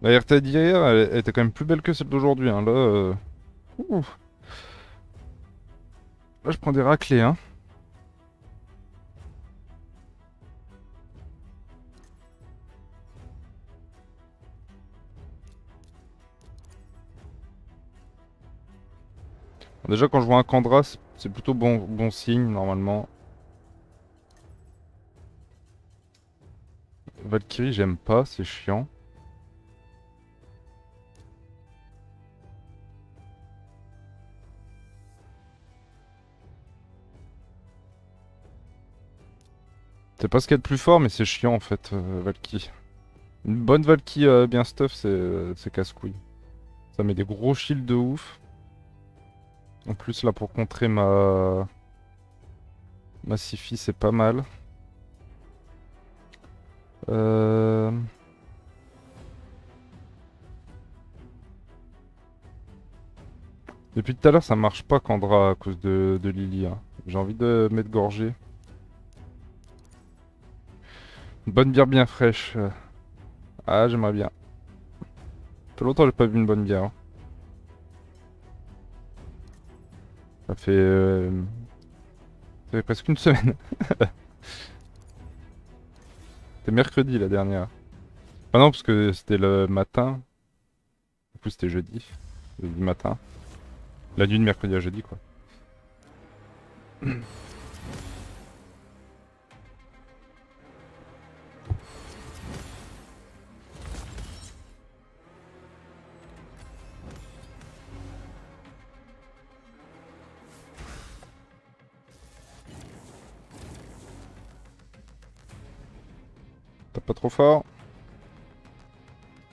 La R T A d'hier, elle, elle était quand même plus belle que celle d'aujourd'hui, hein. Là... Euh... Ouh. Là je prends des raclés, hein. Déjà quand je vois un Candra, c'est plutôt bon, bon signe normalement. Valkyrie j'aime pas, c'est chiant. C'est pas ce qu'il y a de plus fort, mais c'est chiant en fait, euh, Valkyrie. Une bonne Valkyrie euh, bien stuff, c'est euh, casse-couille. Ça met des gros shields de ouf. En plus, là, pour contrer ma... ma Siphi, c'est pas mal. Euh... Depuis tout à l'heure, ça marche pas, Candra, à cause de, de Lily. Hein. J'ai envie de mettre Gorgée. Une bonne bière bien fraîche. Ah, j'aimerais bien. Ça fait longtemps que j'ai pas bu une bonne bière. Hein. Ça fait, euh... ça fait presque une semaine. C'était mercredi la dernière. Ah non, parce que c'était le matin. Du coup, c'était jeudi. Jeudi matin. La nuit de mercredi à jeudi, quoi. Pas trop fort.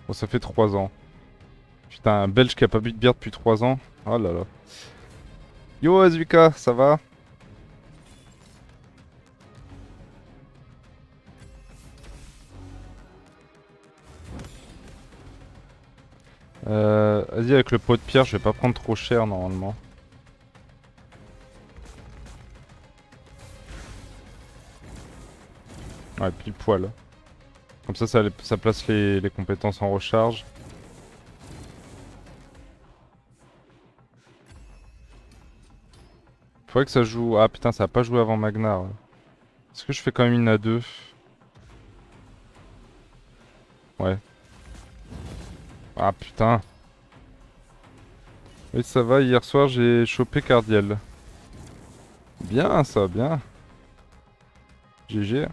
Bon, ça fait trois ans. Putain, un belge qui a pas bu de bière depuis trois ans. Oh là là. Yo Azuka, ça va? euh, Vas-y, avec le pot de pierre, je vais pas prendre trop cher normalement. Ouais, pile poil. Comme ça, ça, ça place les, les compétences en recharge. Faudrait que ça joue... Ah putain, ça a pas joué avant Magnarr. Est-ce que je fais quand même une A deux? Ouais. Ah putain. Oui, ça va, hier soir j'ai chopé Cardiel. Bien ça, bien. G G.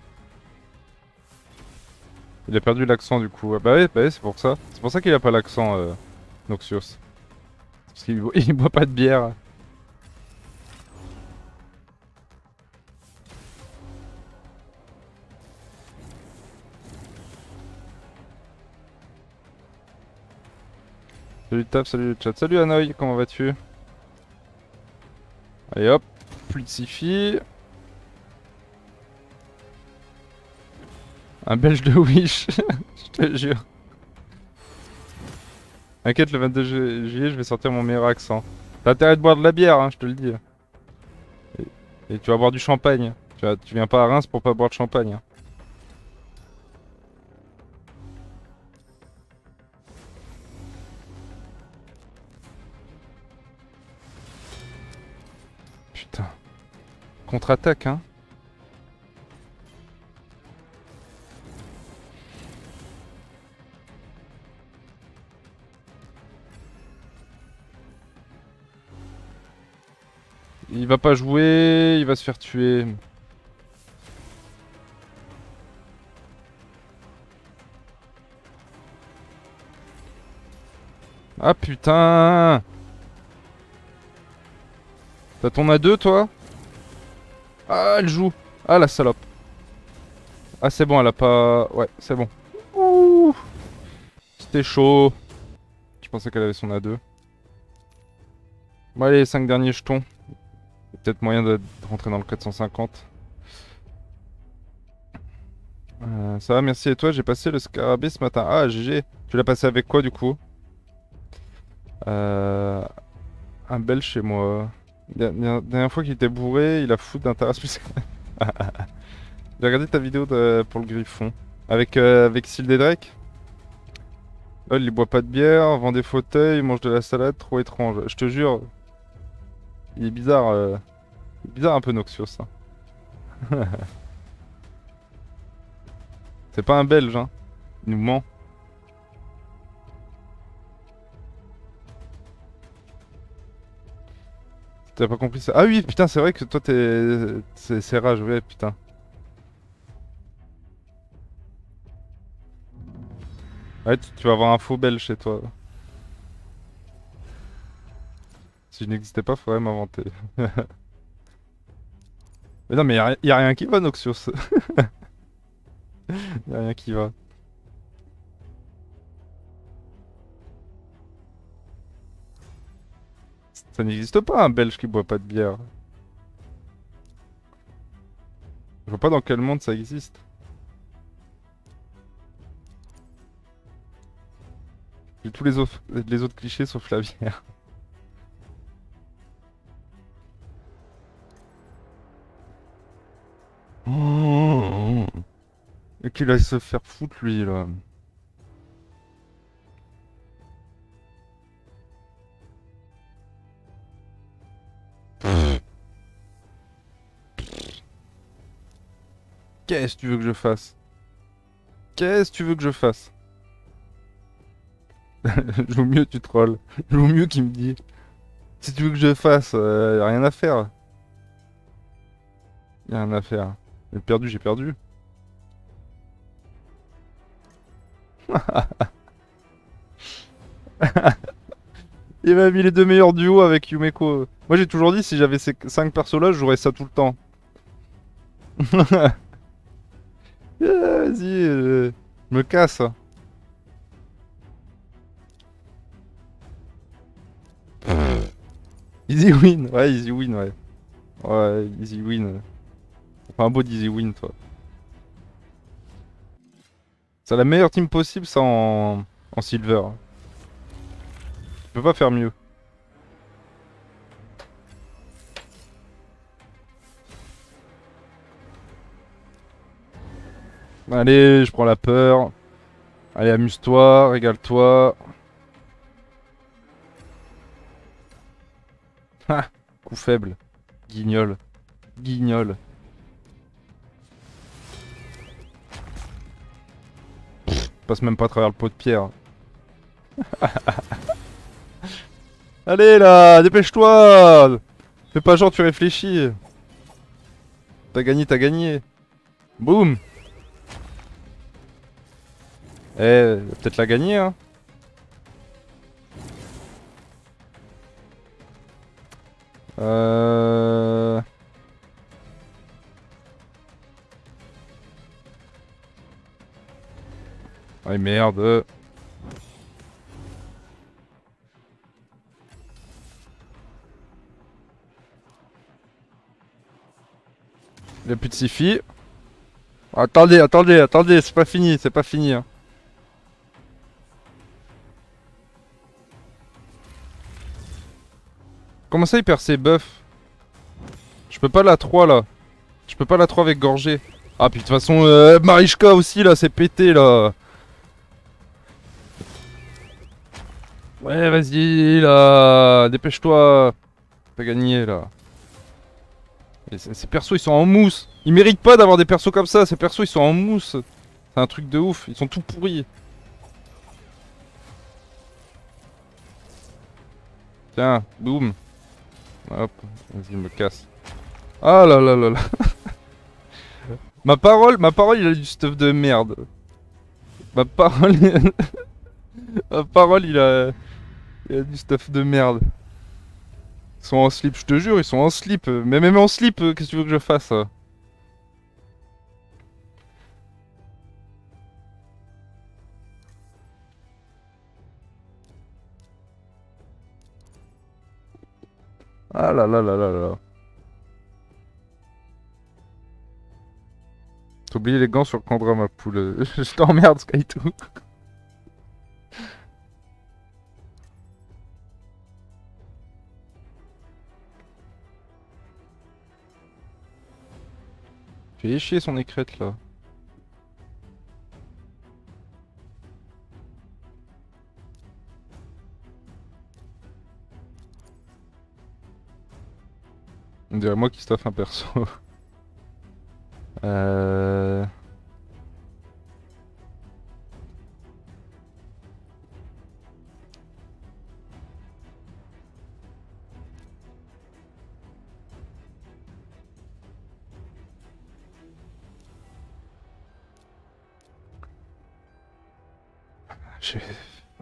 Il a perdu l'accent du coup. Ah bah ouais, bah ouais, c'est pour ça. C'est pour ça qu'il a pas l'accent, euh, Noxious. Parce qu'il bo boit pas de bière. Salut Taf, salut le chat. Salut Hanoï, comment vas-tu? Allez hop, plus de Siphi. Un belge de Wish, je te jure. Inquiète, le vingt-deux juillet, je vais sortir mon meilleur accent. T'as intérêt de boire de la bière, hein, je te le dis. Et, et tu vas boire du champagne. Tu, vois, tu viens pas à Reims pour pas boire de champagne. Hein. Putain. Contre-attaque, hein. Il va pas jouer, il va se faire tuer. Ah putain! T'as ton A deux toi? Ah elle joue! Ah la salope! Ah c'est bon elle a pas... Ouais c'est bon. Ouh! C'était chaud. Je pensais qu'elle avait son A deux. Bon allez, les cinq derniers jetons. Peut-être moyen de rentrer dans le quatre cent cinquante. Euh, ça va, merci. Et toi, j'ai passé le scarabée ce matin. Ah, G G. Tu l'as passé avec quoi, du coup? euh, Un bel chez moi. La dernière fois qu'il était bourré, il a foutu d'un Taras. J'ai regardé ta vidéo de, pour le griffon. Avec, euh, avec Sildé Drake. Oh, il boit pas de bière, vend des fauteuils, mange de la salade, trop étrange. Je te jure... Il est bizarre, euh... bizarre un peu Noxious ça. C'est pas un belge hein, il nous ment. T'as pas compris ça? Ah oui putain c'est vrai que toi t'es... C'est rage ouais putain. Ouais tu, tu vas avoir un faux belge chez toi. Si je n'existais pas, faudrait m'inventer. Mais non, mais y'a y a rien qui va, Noxious. Y'a rien qui va. Ça n'existe pas, un Belge qui boit pas de bière. Je vois pas dans quel monde ça existe. J'ai tous les, les autres clichés sauf la bière. Oh, et qu'il aille se faire foutre lui là. Qu'est-ce que tu veux que je fasse? Qu'est-ce que tu veux que je fasse? Joue mieux tu trolls. Joue mieux qu'il me dit. Si tu veux que je fasse, euh, y'a rien à faire. Y'a rien à faire. J'ai perdu, j'ai perdu. Il m'a mis les deux meilleurs duos avec Yumeko. Moi j'ai toujours dit, si j'avais ces cinq persos là, je jouerais ça tout le temps. Yeah, vas-y, je... je me casse. Easy win, ouais, easy win, ouais. Ouais, easy win. Enfin, un beau easy win, toi. C'est la meilleure team possible, ça, en, en silver. Tu peux pas faire mieux. Allez, je prends la peur. Allez, amuse-toi, régale-toi. Ha! Coup faible. Guignol. Guignol. Passe même pas à travers le pot de pierre. Allez là, dépêche-toi. Fais pas genre tu réfléchis. T'as gagné, t'as gagné. Boum. Eh, peut-être la gagner hein. Euh... Ah merde. Il n'y a plus de Siphi. Attendez, attendez, attendez, c'est pas fini, c'est pas fini. Hein. Comment ça il perd ses buffs? Je peux pas la trois là. Je peux pas la trois avec Gorgée. Ah puis de toute façon euh, Marishka aussi là, c'est pété là. Ouais vas-y là, dépêche-toi. T'as gagné là. Et ces persos ils sont en mousse. Ils méritent pas d'avoir des persos comme ça, ces persos ils sont en mousse. C'est un truc de ouf, ils sont tout pourris. Tiens, boum. Hop, vas-y je me casse. Ah là là là là. Ma parole, ma parole il a du stuff de merde. Ma parole... Ma parole il a... Il a du stuff de merde. Ils sont en slip, je te jure, ils sont en slip. Mais même en slip, qu'est-ce que tu veux que je fasse? Ah là là là là là. T'as oublié les gants sur Candra ma poule. Je t'emmerde Skytoo. J'ai éché son écrète là. On dirait moi qui staffe un perso. euh...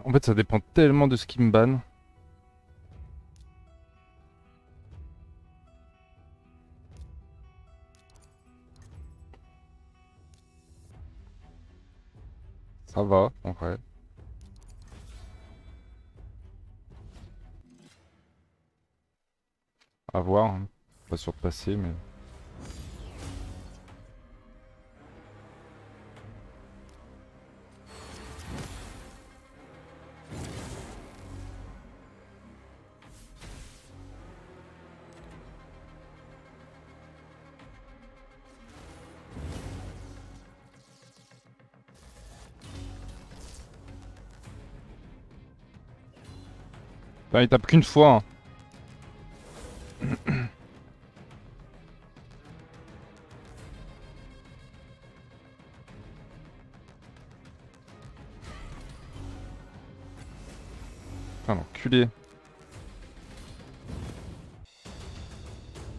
En fait, ça dépend tellement de ce qui me banne. Ça va, en vrai. À voir, hein. Pas sûr de passer, mais... Bah, il tape qu'une fois. Hein. Putain, l'enculé.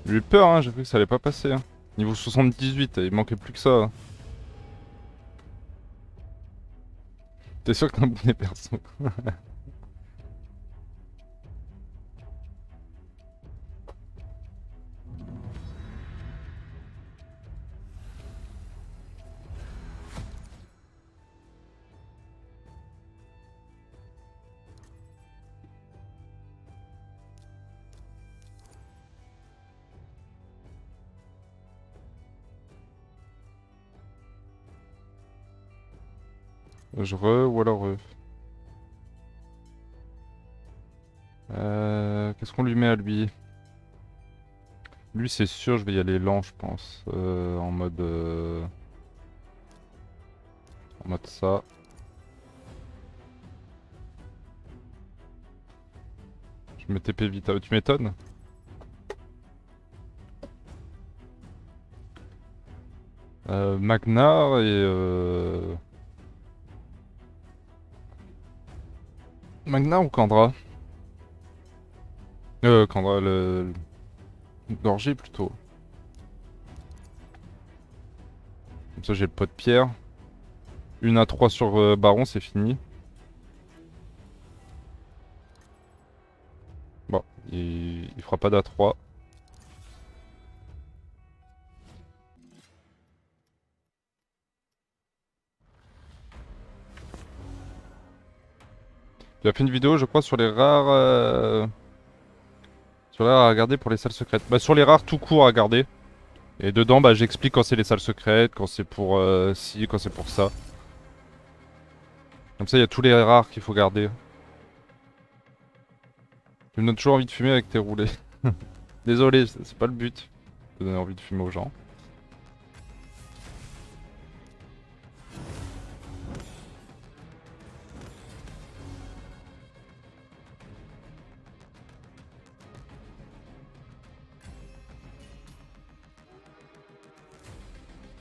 J'ai eu peur, hein, j'ai cru que ça allait pas passer. Hein. Niveau soixante-dix-huit, il manquait plus que ça. Hein. T'es sûr que t'as un bonnet perso. Je re ou alors re. Euh, Qu'est-ce qu'on lui met à lui? Lui c'est sûr, je vais y aller lent je pense. Euh, en mode... Euh... En mode ça. Je me T P vite, tu m'étonnes? euh, Magnarr et... Euh... Magnarr ou Candra? Euh, Candra, le... le... Gorgée plutôt. Comme ça j'ai le pot de pierre. Une à trois sur euh, Baron, c'est fini. Bon, il, il fera pas d'A trois. Il a fait une vidéo, je crois, sur les rares, euh... sur les rares à garder pour les salles secrètes. Bah, sur les rares tout court à garder. Et dedans, bah, j'explique quand c'est les salles secrètes, quand c'est pour euh, ci, quand c'est pour ça. Comme ça, il y a tous les rares qu'il faut garder. Tu me donnes toujours envie de fumer avec tes roulés. Désolé, c'est pas le but de donner envie de fumer aux gens.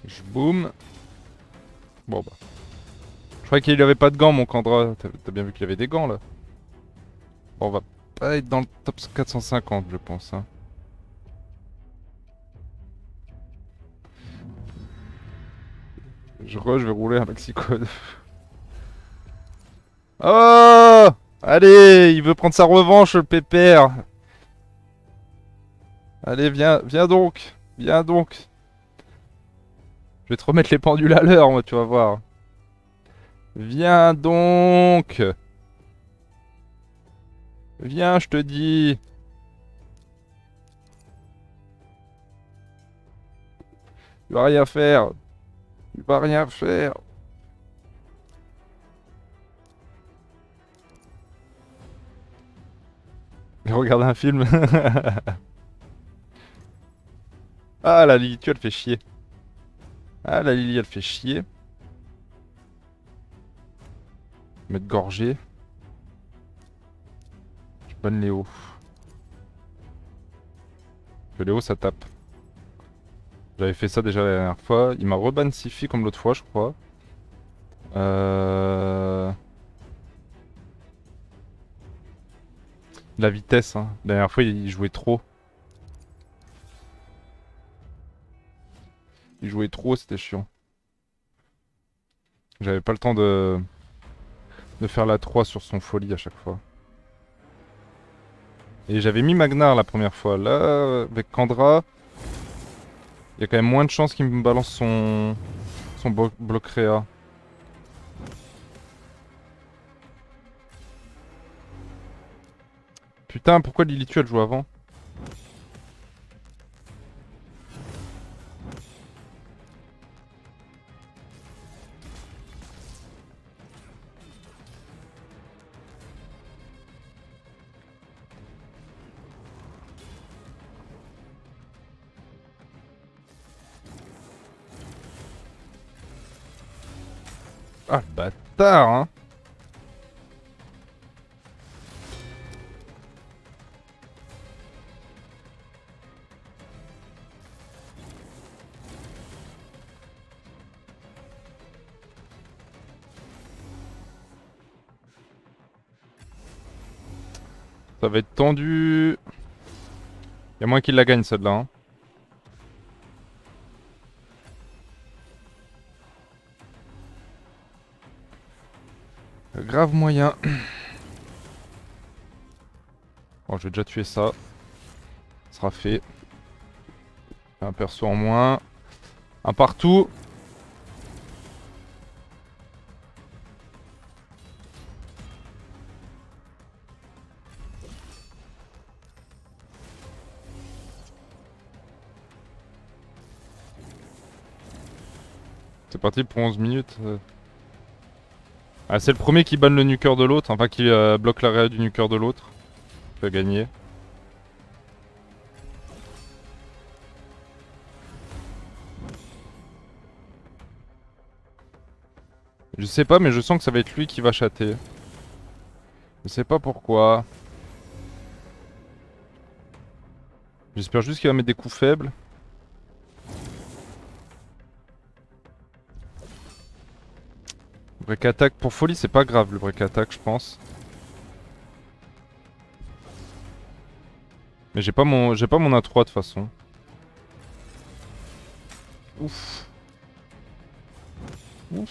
Je boum. Bon bah. Je croyais qu'il avait pas de gants mon Candra. T'as bien vu qu'il avait des gants là. Bon, on va pas être dans le top quatre cent cinquante je pense. Hein. Je crois que je vais rouler un maxi-code. Oh! Allez, il veut prendre sa revanche, le pépère. Allez, viens, viens donc. Viens donc. Je vais te remettre les pendules à l'heure, moi, tu vas voir. Viens donc. Viens, je te dis. Tu vas rien faire. Tu vas rien faire. Regarde un film. Ah la Lilitu elle fait chier. Ah la Lili elle fait chier. Mettre Gorgée. Je bonne Léo. Que Léo ça tape. J'avais fait ça déjà la dernière fois. Il m'a reban Siphi comme l'autre fois je crois. Euh... La vitesse, hein. La dernière fois il jouait trop. Il jouait trop, c'était chiant. J'avais pas le temps de... de faire la trois sur son Foli à chaque fois. Et j'avais mis Magnarr la première fois. Là, avec Candra, il y a quand même moins de chances qu'il me balance son, son blo bloc réa. Putain, pourquoi Lilitu elle joue avant? Ah, le bâtard, hein. Ça va être tendu. Il y a moins qu'il la gagne celle-là. Hein. Grave moyen. Bon, je vais déjà tuer ça. Ça sera fait. Un perso en moins. Un partout. C'est parti pour onze minutes. Ah, c'est le premier qui banne le nuqueur de l'autre, enfin qui euh, bloque la réa du nuqueur de l'autre. Il va gagner. Je sais pas mais je sens que ça va être lui qui va chatter. Je sais pas pourquoi. J'espère juste qu'il va mettre des coups faibles. Break attack pour Foli, c'est pas grave le break attack, je pense. Mais j'ai pas mon j'ai pas mon A trois de toute façon. Ouf. Ouf.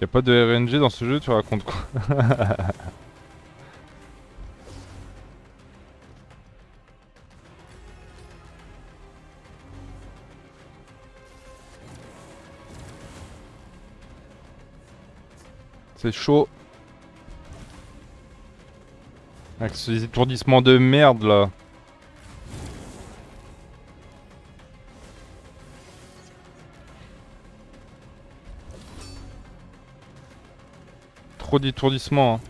Y a pas de R N G dans ce jeu, tu racontes quoi? C'est chaud. Avec ces étourdissements de merde là. Trop d'étourdissements.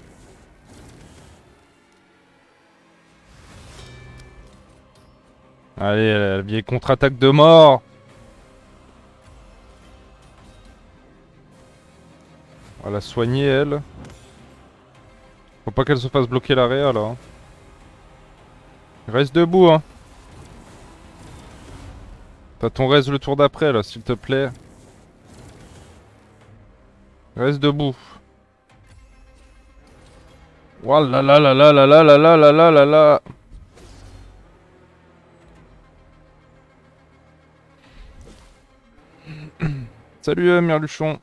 Hein. Allez, la vieille contre-attaque de mort. On va la soigner elle. pas qu'elle se fasse bloquer l'area là. Reste debout hein. T'as ton reste le tour d'après là s'il te plaît. Reste debout. Wallah la la la la la la la la la la la. Salut Merluchon.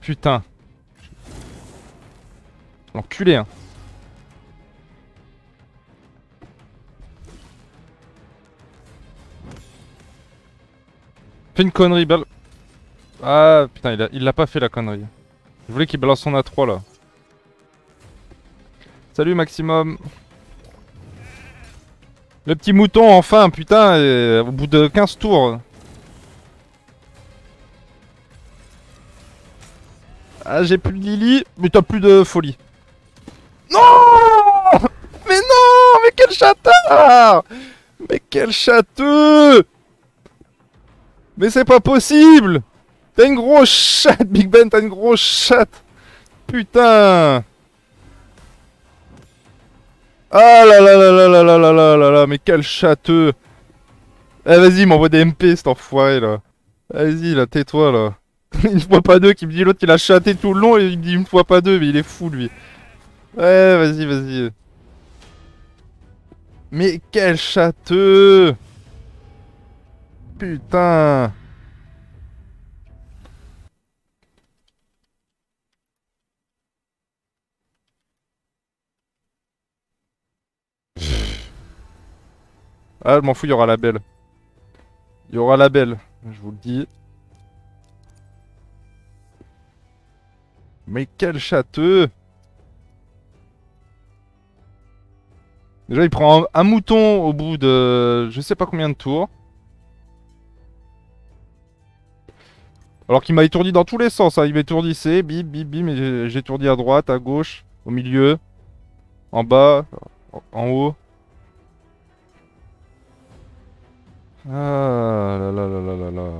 Putain. L'enculé hein. Fais une connerie balle. Ah putain il a, il l'a pas fait la connerie. Je voulais qu'il balance son A trois là. Salut Maximum. Le petit mouton enfin putain et, au bout de quinze tours. Ah j'ai plus de Lily mais t'as plus de Foli. Non mais non mais quel châtard. Mais quel châteux. Mais c'est pas possible. T'as une grosse chatte Big Ben, t'as une grosse chatte. Putain. Ah là là là là là là là là là là, mais quel châteux. Eh vas-y, m'envoie des M P cet enfoiré là. Vas-y là, tais-toi là. Une fois pas deux qui me dit l'autre il a chatté tout le long et il me dit une fois pas deux mais il est fou lui. Ouais vas-y vas-y. Mais quel châteux. Putain. Ah, je m'en fous, il y aura la belle. Il y aura la belle, je vous le dis. Mais quel châteux! Déjà, il prend un, un mouton au bout de je sais pas combien de tours. Alors qu'il m'a étourdi dans tous les sens, hein. Il m'étourdissait, bim, bim, bim, et j'étourdis à droite, à gauche, au milieu, en bas, en, en haut. Ah là là là là là là.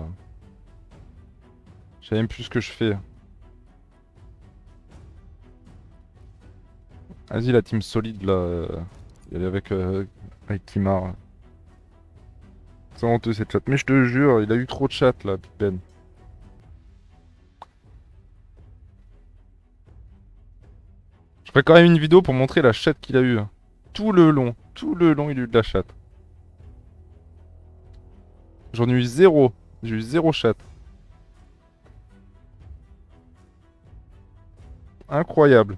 Je sais même plus ce que je fais. Vas-y la team solide là. Elle est avec, euh, avec Kymar. C'est honteux cette chatte. Mais je te jure, il a eu trop de chatte là, Big Ben. Je ferai quand même une vidéo pour montrer la chatte qu'il a eu. Tout le long. Tout le long il a eu de la chatte. J'en ai eu zéro. J'ai eu zéro chat. Incroyable.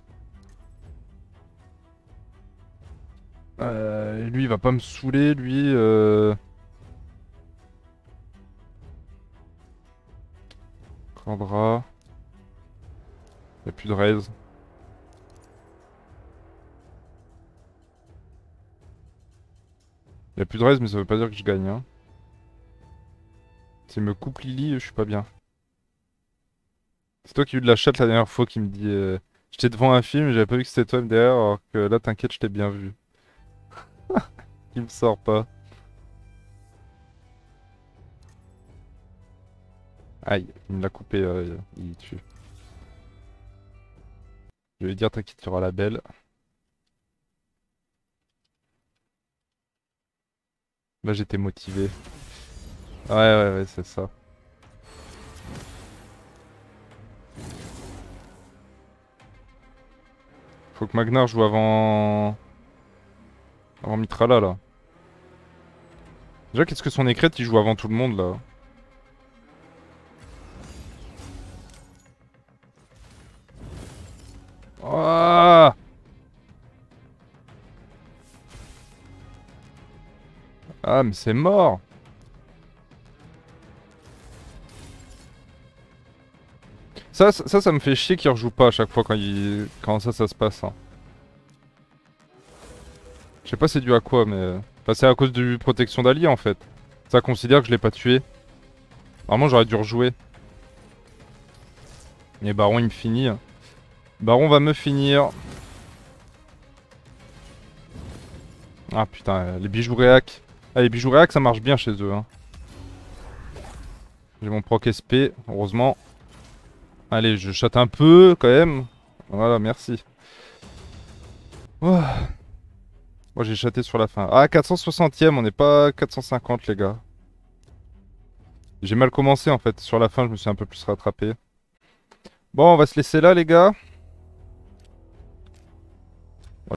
Euh, lui, il va pas me saouler, lui. Euh... Candra. Il n'y a plus de raise. Il n'y a plus de raise, mais ça veut pas dire que je gagne, hein. S'il me coupe Lily, je suis pas bien. C'est toi qui as eu de la chatte la dernière fois qui me dit euh, j'étais devant un film et j'avais pas vu que c'était toi derrière alors que là t'inquiète je t'ai bien vu. Il me sort pas. Aïe, il me l'a coupé, euh, il tue. Je vais dire t'inquiète tu auras la belle. Là j'étais motivé. Ouais, ouais, ouais, c'est ça. Faut que Magnarr joue avant... avant Mitrala, là. Déjà, qu'est-ce que son écrète, il joue avant tout le monde, là. Oh ah, mais c'est mort. Ça, ça, ça me fait chier qu'il rejoue pas à chaque fois quand, il... quand ça, ça se passe. Hein. Je sais pas c'est dû à quoi, mais... Enfin, c'est à cause de protection d'alliés, en fait. Ça considère que je l'ai pas tué. Normalement, j'aurais dû rejouer. Mais Baron, il me finit. Baron va me finir. Ah, putain, les bijoux réac. Ah, les bijoux réac, ça marche bien chez eux. Hein. J'ai mon proc S P, heureusement. Allez, je chatte un peu quand même. Voilà, merci. Oh. Moi j'ai chaté sur la fin. Ah, quatre cent soixantième, on n'est pas quatre cent cinquante les gars. J'ai mal commencé en fait. Sur la fin, je me suis un peu plus rattrapé. Bon, on va se laisser là les gars.